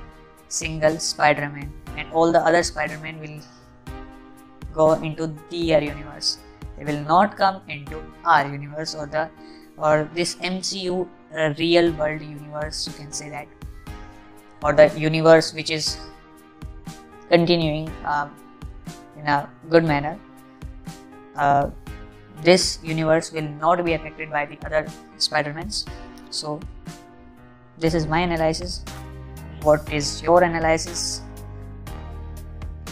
single Spider-Man, and all the other Spider-Men will go into their universe. They will not come into our universe or this MCU real world universe, you can say that, or the universe which is continuing in a good manner. This universe will not be affected by the other Spider-Mans. So this is my analysis. What is your analysis?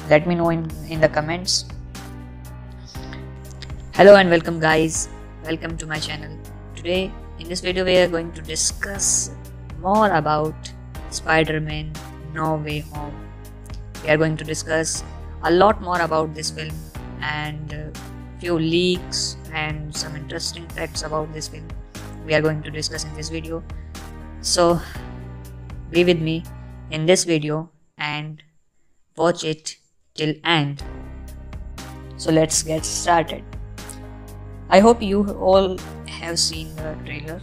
Let me know in the comments. Hello and welcome guys, welcome to my channel. Today in this video we are going to discuss more about Spider-Man No Way Home. We are going to discuss a lot more about this film and few leaks and some interesting facts about this film we are going to discuss in this video. So be with me in this video and watch it till end. So let's get started. I hope you all have seen the trailer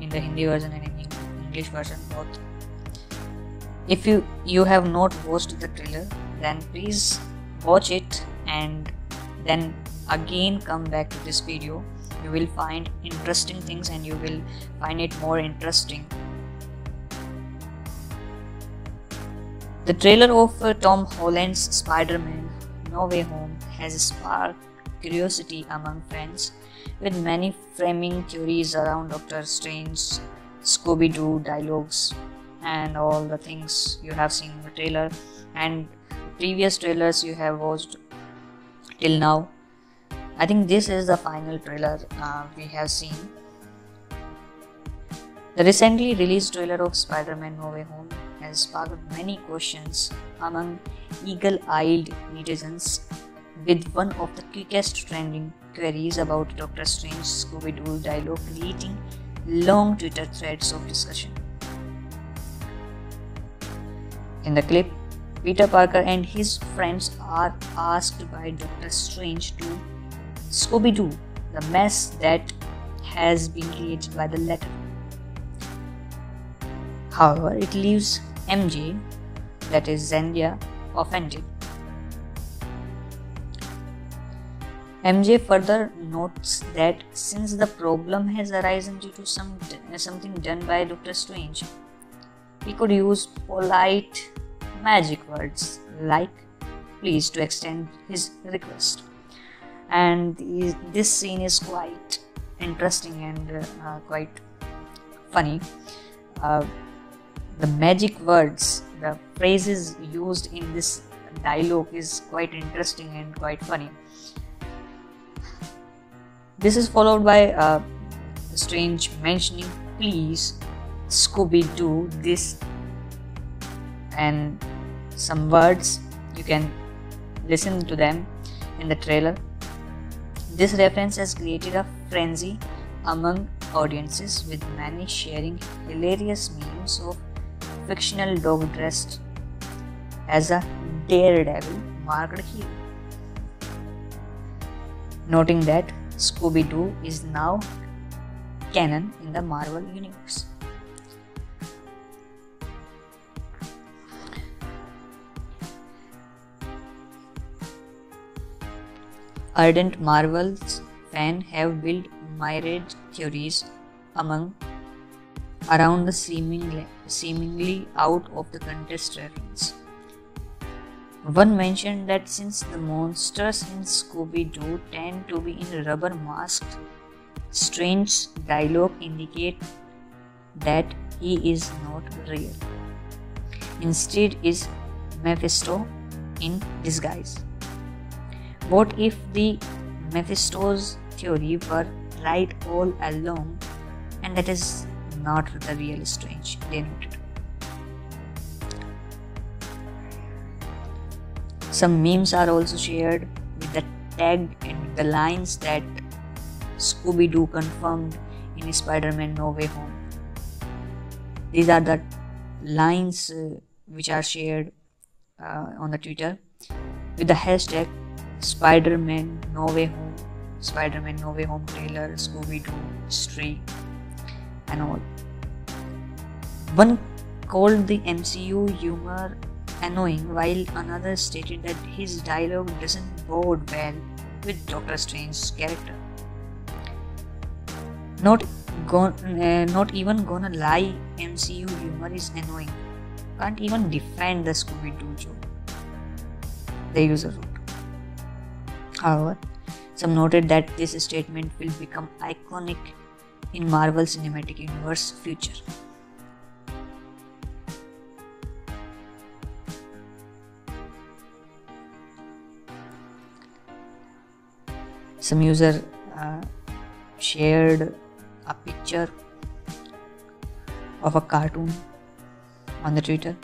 in the Hindi version and in English version both. If you have not watched the trailer, then please watch it and then again come back to this video. You will find interesting things and you will find it more interesting. The trailer of Tom Holland's Spider-Man No Way Home has sparked curiosity among fans, with many framing theories around Doctor Strange's Scooby-Doo dialogues and all the things you have seen in the trailer and previous trailers you have watched till now. I think this is the final trailer we have seen. The recently released trailer of Spider-Man No Way Home has sparked many questions among eagle-eyed netizens, with one of the quickest trending queries about Doctor Strange's Scooby-Doo dialogue creating long Twitter threads of discussion. In the clip, Peter Parker and his friends are asked by Doctor Strange to Scooby-Doo the mess that has been created by the letter. However, it leaves MJ, that is Zendaya, offended. MJ further notes that since the problem has arisen due to something done by Doctor Strange, he could use polite magic words like please to extend his request. And this scene is quite interesting and quite funny. The magic words, the phrases used in this dialogue is quite interesting and quite funny. This is followed by Strange mentioning please Scooby-Doo this and some words. You can listen to them in the trailer. This reference has created a frenzy among audiences, with many sharing hilarious memes of fictional dog dressed as a daredevil marked hero. Noting that Scooby-Doo is now canon in the Marvel Universe. Ardent Marvel fans have built myriad theories around the seemingly out of the contest reference. One mentioned that since the monsters in Scooby-Doo tend to be in rubber masks, Strange's dialogue indicates that he is not real. Instead is Mephisto in disguise. What if the Mephisto's theory were right all along, and that is not the real Strange they noted? Some memes are also shared with the tag and the lines that Scooby-Doo confirmed in Spider-Man No Way Home. These are the lines which are shared on the Twitter with the hashtag Spider-Man No Way Home, Spider-Man No Way Home trailer, Scooby-Doo history, and all. One called the MCU humor annoying, while another stated that his dialogue doesn't bode well with Doctor Strange's character. Not even gonna lie, MCU humor is annoying. Can't even defend the Scooby-Doo joke the user wrote. However, some noted that this statement will become iconic in Marvel Cinematic Universe future. Some user shared a picture of a cartoon on the Twitter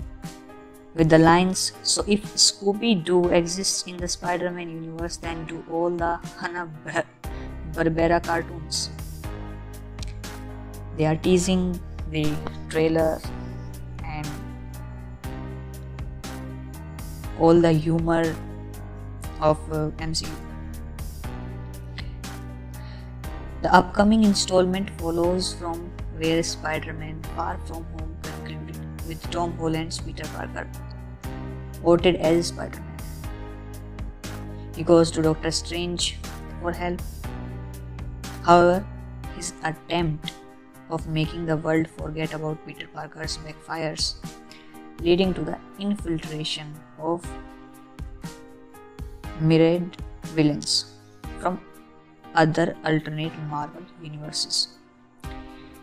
with the lines, so if Scooby-Doo exists in the Spider-Man universe, then do all the Hanna-Barbera cartoons. They are teasing the trailer and all the humor of MCU. The upcoming installment follows from where Spider-Man Far From Home concluded, with Tom Holland's Peter Parker voted as Spider-Man. He goes to Doctor Strange for help. However, his attempt of making the world forget about Peter Parker's backfires, leading to the infiltration of myriad villains from other alternate Marvel universes.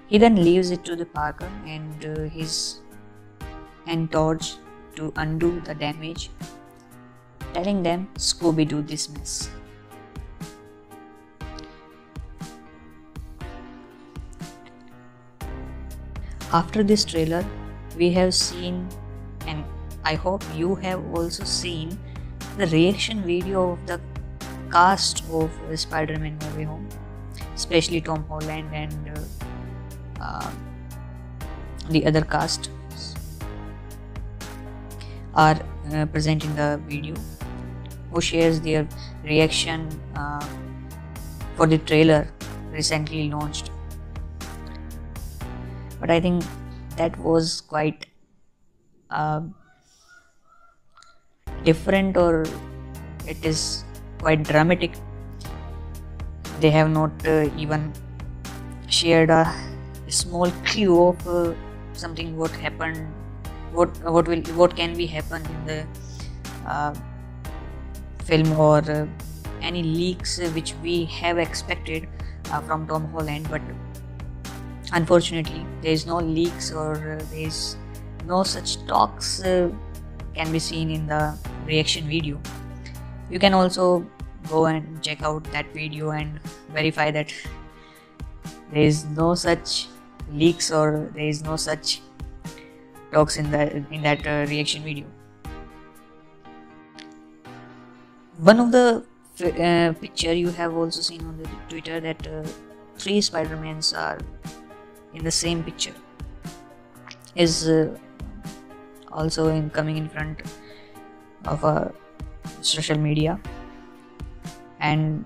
He then leaves it to the Parker and his Torch to undo the damage, telling them Scooby-Doo this mess. After this trailer, we have seen, and I hope you have also seen, the reaction video of the cast of Spider-Man No Way Home, especially Tom Holland and the other cast. are present in the video, who shares their reaction for the trailer recently launched. But I think that was quite different, or it is quite dramatic. They have not even shared a small clue of something what happened, what can happen in the film, or any leaks which we have expected from Tom Holland. But unfortunately, there is no leaks, or there is no such talks can be seen in the reaction video. You can also go and check out that video and verify that there is no such leaks, or there is no such talks in that reaction video. One of the picture you have also seen on the Twitter, that three Spider-Mans are in the same picture, is also coming in front of social media. And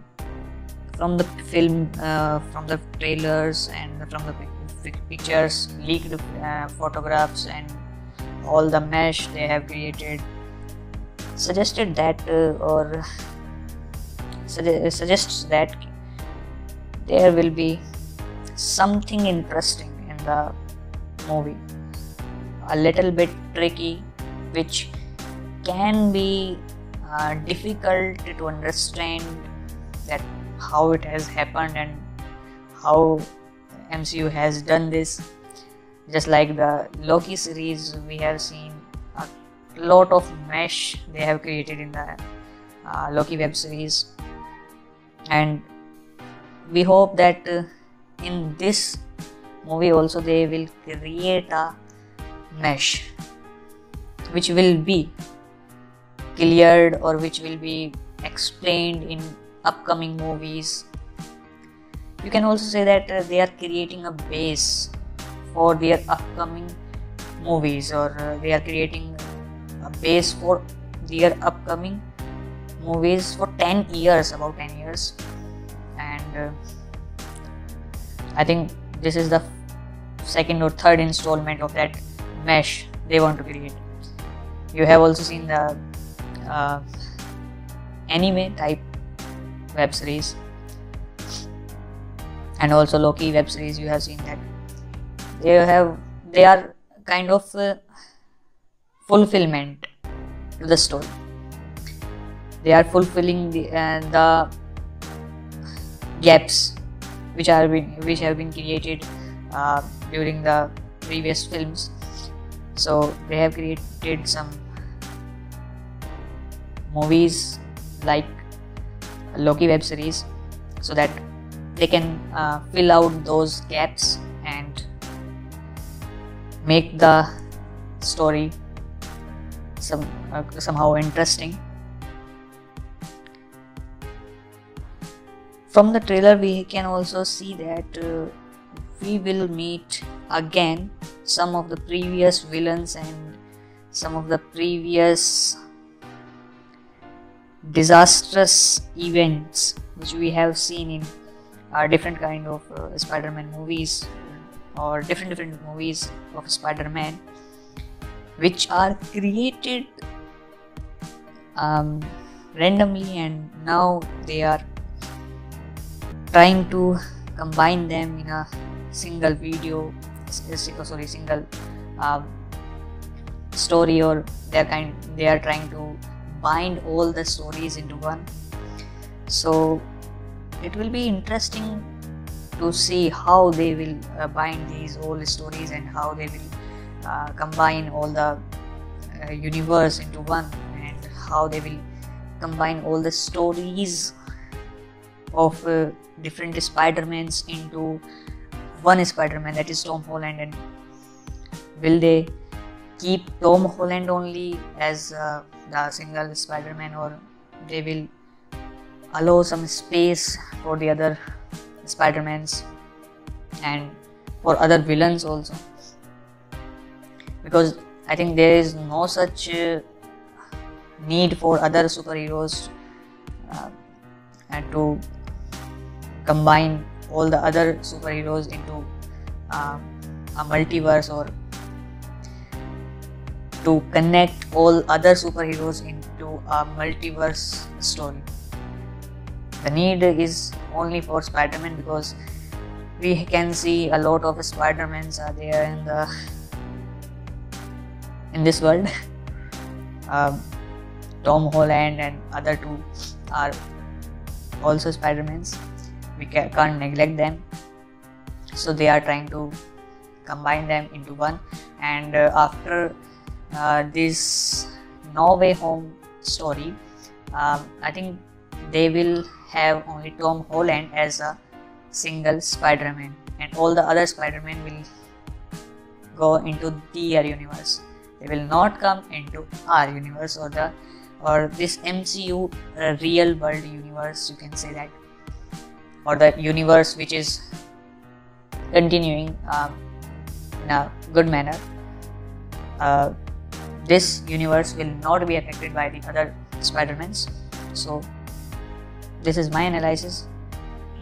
from the film, from the trailers, and from the pictures, leaked photographs, and all the mesh they have created suggested that suggests that there will be something interesting in the movie, a little bit tricky, which can be difficult to understand that how it has happened and how MCU has done this. Just like the Loki series, we have seen a lot of mesh they have created in the Loki web series, and we hope that in this movie also they will create a mesh which will be cleared, or which will be explained in upcoming movies. You can also say that they are creating a base for their upcoming movies, or they are creating a base for their upcoming movies for 10 years, about 10 years. And I think this is the second or third installment of that mesh they want to create. You have also seen the anime type web series, and also Loki web series. You have seen that they are kind of fulfillment to the story. They are fulfilling the gaps which have been created during the previous films. So they have created some movies like Loki web series, so that they can fill out those gaps and make the story somehow interesting. From the trailer, we can also see that we will meet again some of the previous villains and some of the previous disastrous events which we have seen in different kind of Spider-Man movies, or different movies of Spider-Man, which are created randomly, and now they are trying to combine them in a single video, sorry, single story, or they are trying to bind all the stories into one. So it will be interesting to see how they will bind these old stories, and how they will combine all the universe into one, and how they will combine all the stories of different Spider-Mans into one Spider-Man, that is Tom Holland. And will they keep Tom Holland only as the single Spider-Man, or they will allow some space for the other Spider-Mans and for other villains also? Because I think there is no such need for other superheroes and to combine all the other superheroes into a multiverse, or to connect all other superheroes into a multiverse story. The need is only for Spider-Man, because we can see a lot of Spider-Mans are there in this world. Tom Holland and other two are also Spider-Mans. We can't neglect them, so they are trying to combine them into one. And after this No Way Home story, I think they will have only Tom Holland as a single Spider-Man, and all the other Spider-Man will go into their universe. They will not come into our universe, or this MCU real world universe, you can say that, or the universe which is continuing in a good manner. This universe will not be affected by the other Spider-Mans. So this is my analysis.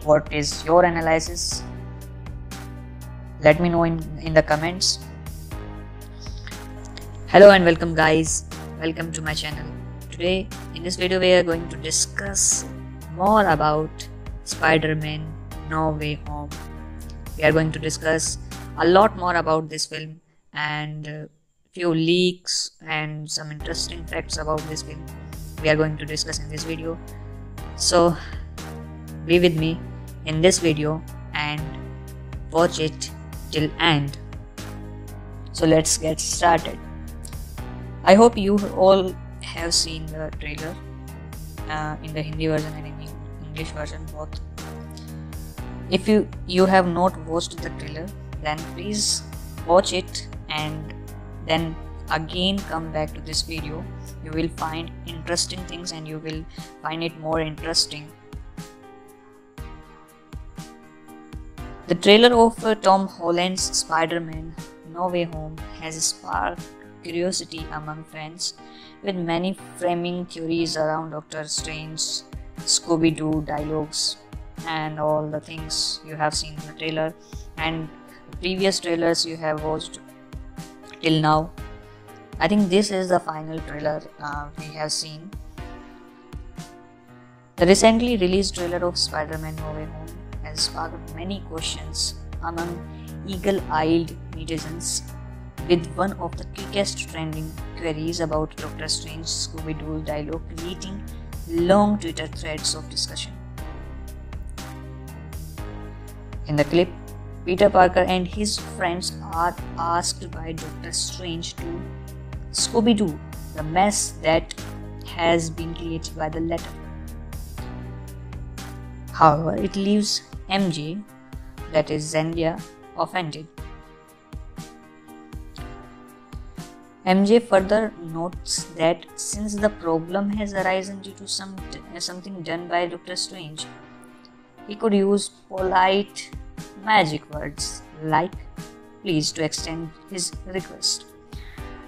What is your analysis? Let me know in the comments. Hello and welcome, guys. Welcome to my channel. Today in this video we are going to discuss more about Spider-Man No Way Home. We are going to discuss a lot more about this film and few leaks and some interesting facts about this film we are going to discuss in this video. So be with me in this video and watch it till end. So let's get started. I hope you all have seen the trailer in the Hindi version and in the English version both. If you have not watched the trailer, then please watch it and then again come back to this video. You will find interesting things and you will find it more interesting. The trailer of Tom Holland's Spider-Man No Way Home has sparked curiosity among fans, with many framing theories around Doctor Strange, Scooby-Doo dialogues and all the things you have seen in the trailer and previous trailers you have watched till now. I think this is the final trailer we have seen. The recently released trailer of Spider-Man No Way Home has sparked many questions among eagle-eyed netizens, with one of the quickest trending queries about Doctor Strange Scooby-Doo dialogue creating long Twitter threads of discussion. In the clip, Peter Parker and his friends are asked by Doctor Strange to Scooby-Doo the mess that has been created by the letter. However, it leaves MJ, that is Zendaya, offended. MJ further notes that since the problem has arisen due to something done by Doctor Strange, he could use polite magic words like please to extend his request.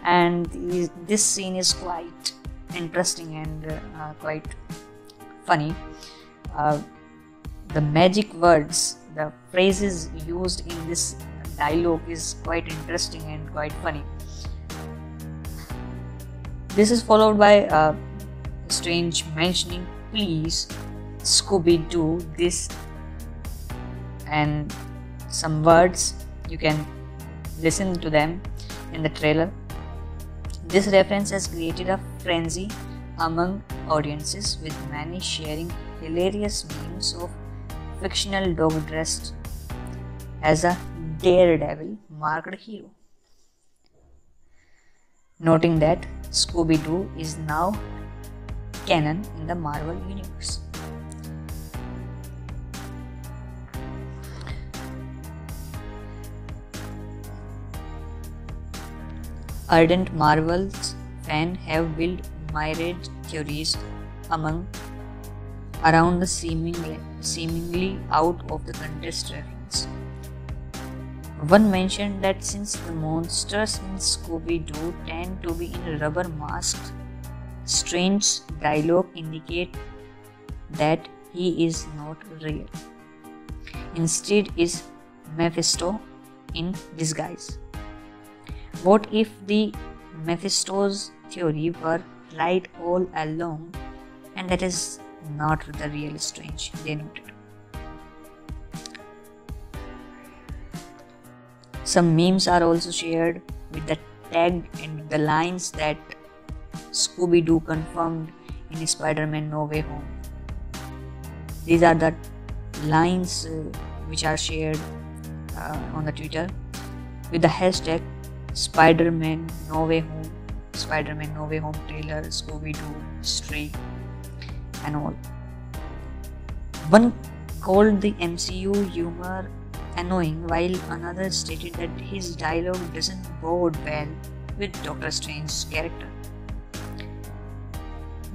And this scene is quite interesting and quite funny. The magic words, the phrases used in this dialogue is quite interesting and quite funny. This is followed by Strange mentioning please Scooby-Doo this and some words. You can listen to them in the trailer. This reference has created a frenzy among audiences, with many sharing hilarious memes of fictional dog dressed as a daredevil marked hero, noting that Scooby-Doo is now canon in the Marvel Universe. Ardent Marvel fans have built myriad theories around the seemingly out of the contest reference. One mentioned that since the monsters in Scooby-Doo tend to be in rubber masks, Strange's dialogue indicate that he is not real. Instead is Mephisto in disguise. What if the Mephisto's theory were lied all along and that is not the real Strange, they noted. Some memes are also shared with the tag and the lines that Scooby-Doo confirmed in Spider-Man No Way Home. These are the lines which are shared on the Twitter with the hashtag Spider-Man No Way Home, Spider-Man No Way Home trailer, Scooby-Doo, Stray and all. One called the MCU humor annoying, while another stated that his dialogue doesn't bode well with Doctor Strange's character.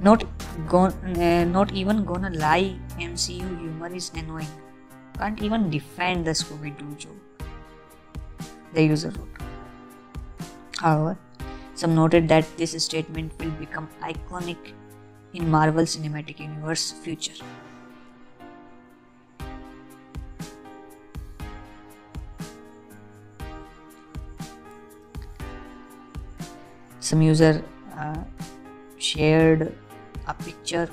Not even gonna lie, MCU humor is annoying. Can't even defend the Scooby-Doo joke, the user wrote. However, some noted that this statement will become iconic in Marvel Cinematic Universe future. Some user shared a picture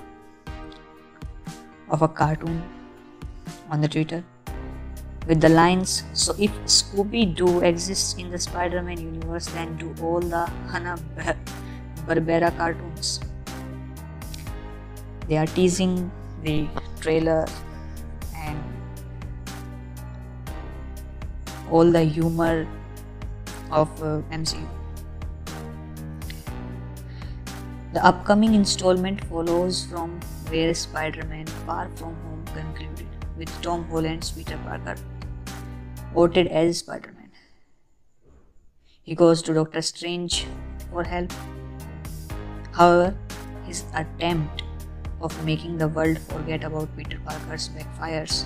of a cartoon on the Twitter with the lines, so if Scooby-Doo exists in the Spider-Man universe, then do all the Hanna-Barbera cartoons. They are teasing the trailer and all the humor of MCU. The upcoming installment follows from where Spider-Man Far From Home concluded, with Tom Holland's Peter Parker voted as Spider-Man. He goes to Doctor Strange for help. However, his attempt of making the world forget about Peter Parker's backfires,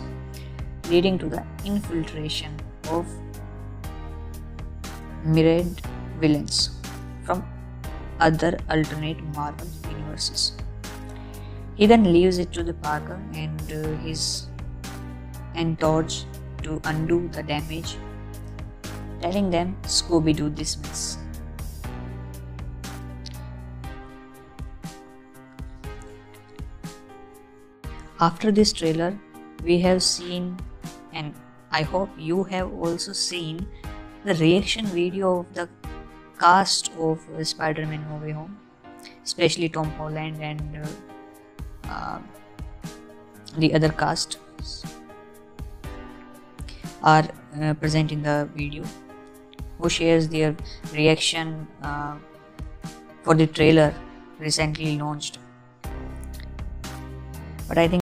leading to the infiltration of myriad villains from other alternate Marvel universes. He then leaves it to the Parker and his entourage to undo the damage, telling them Scooby-Doo this mess. After this trailer, we have seen, and I hope you have also seen, the reaction video of the cast of Spider-Man No Way Home, especially Tom Holland and the other cast are present in the video, who shares their reaction for the trailer recently launched. But I think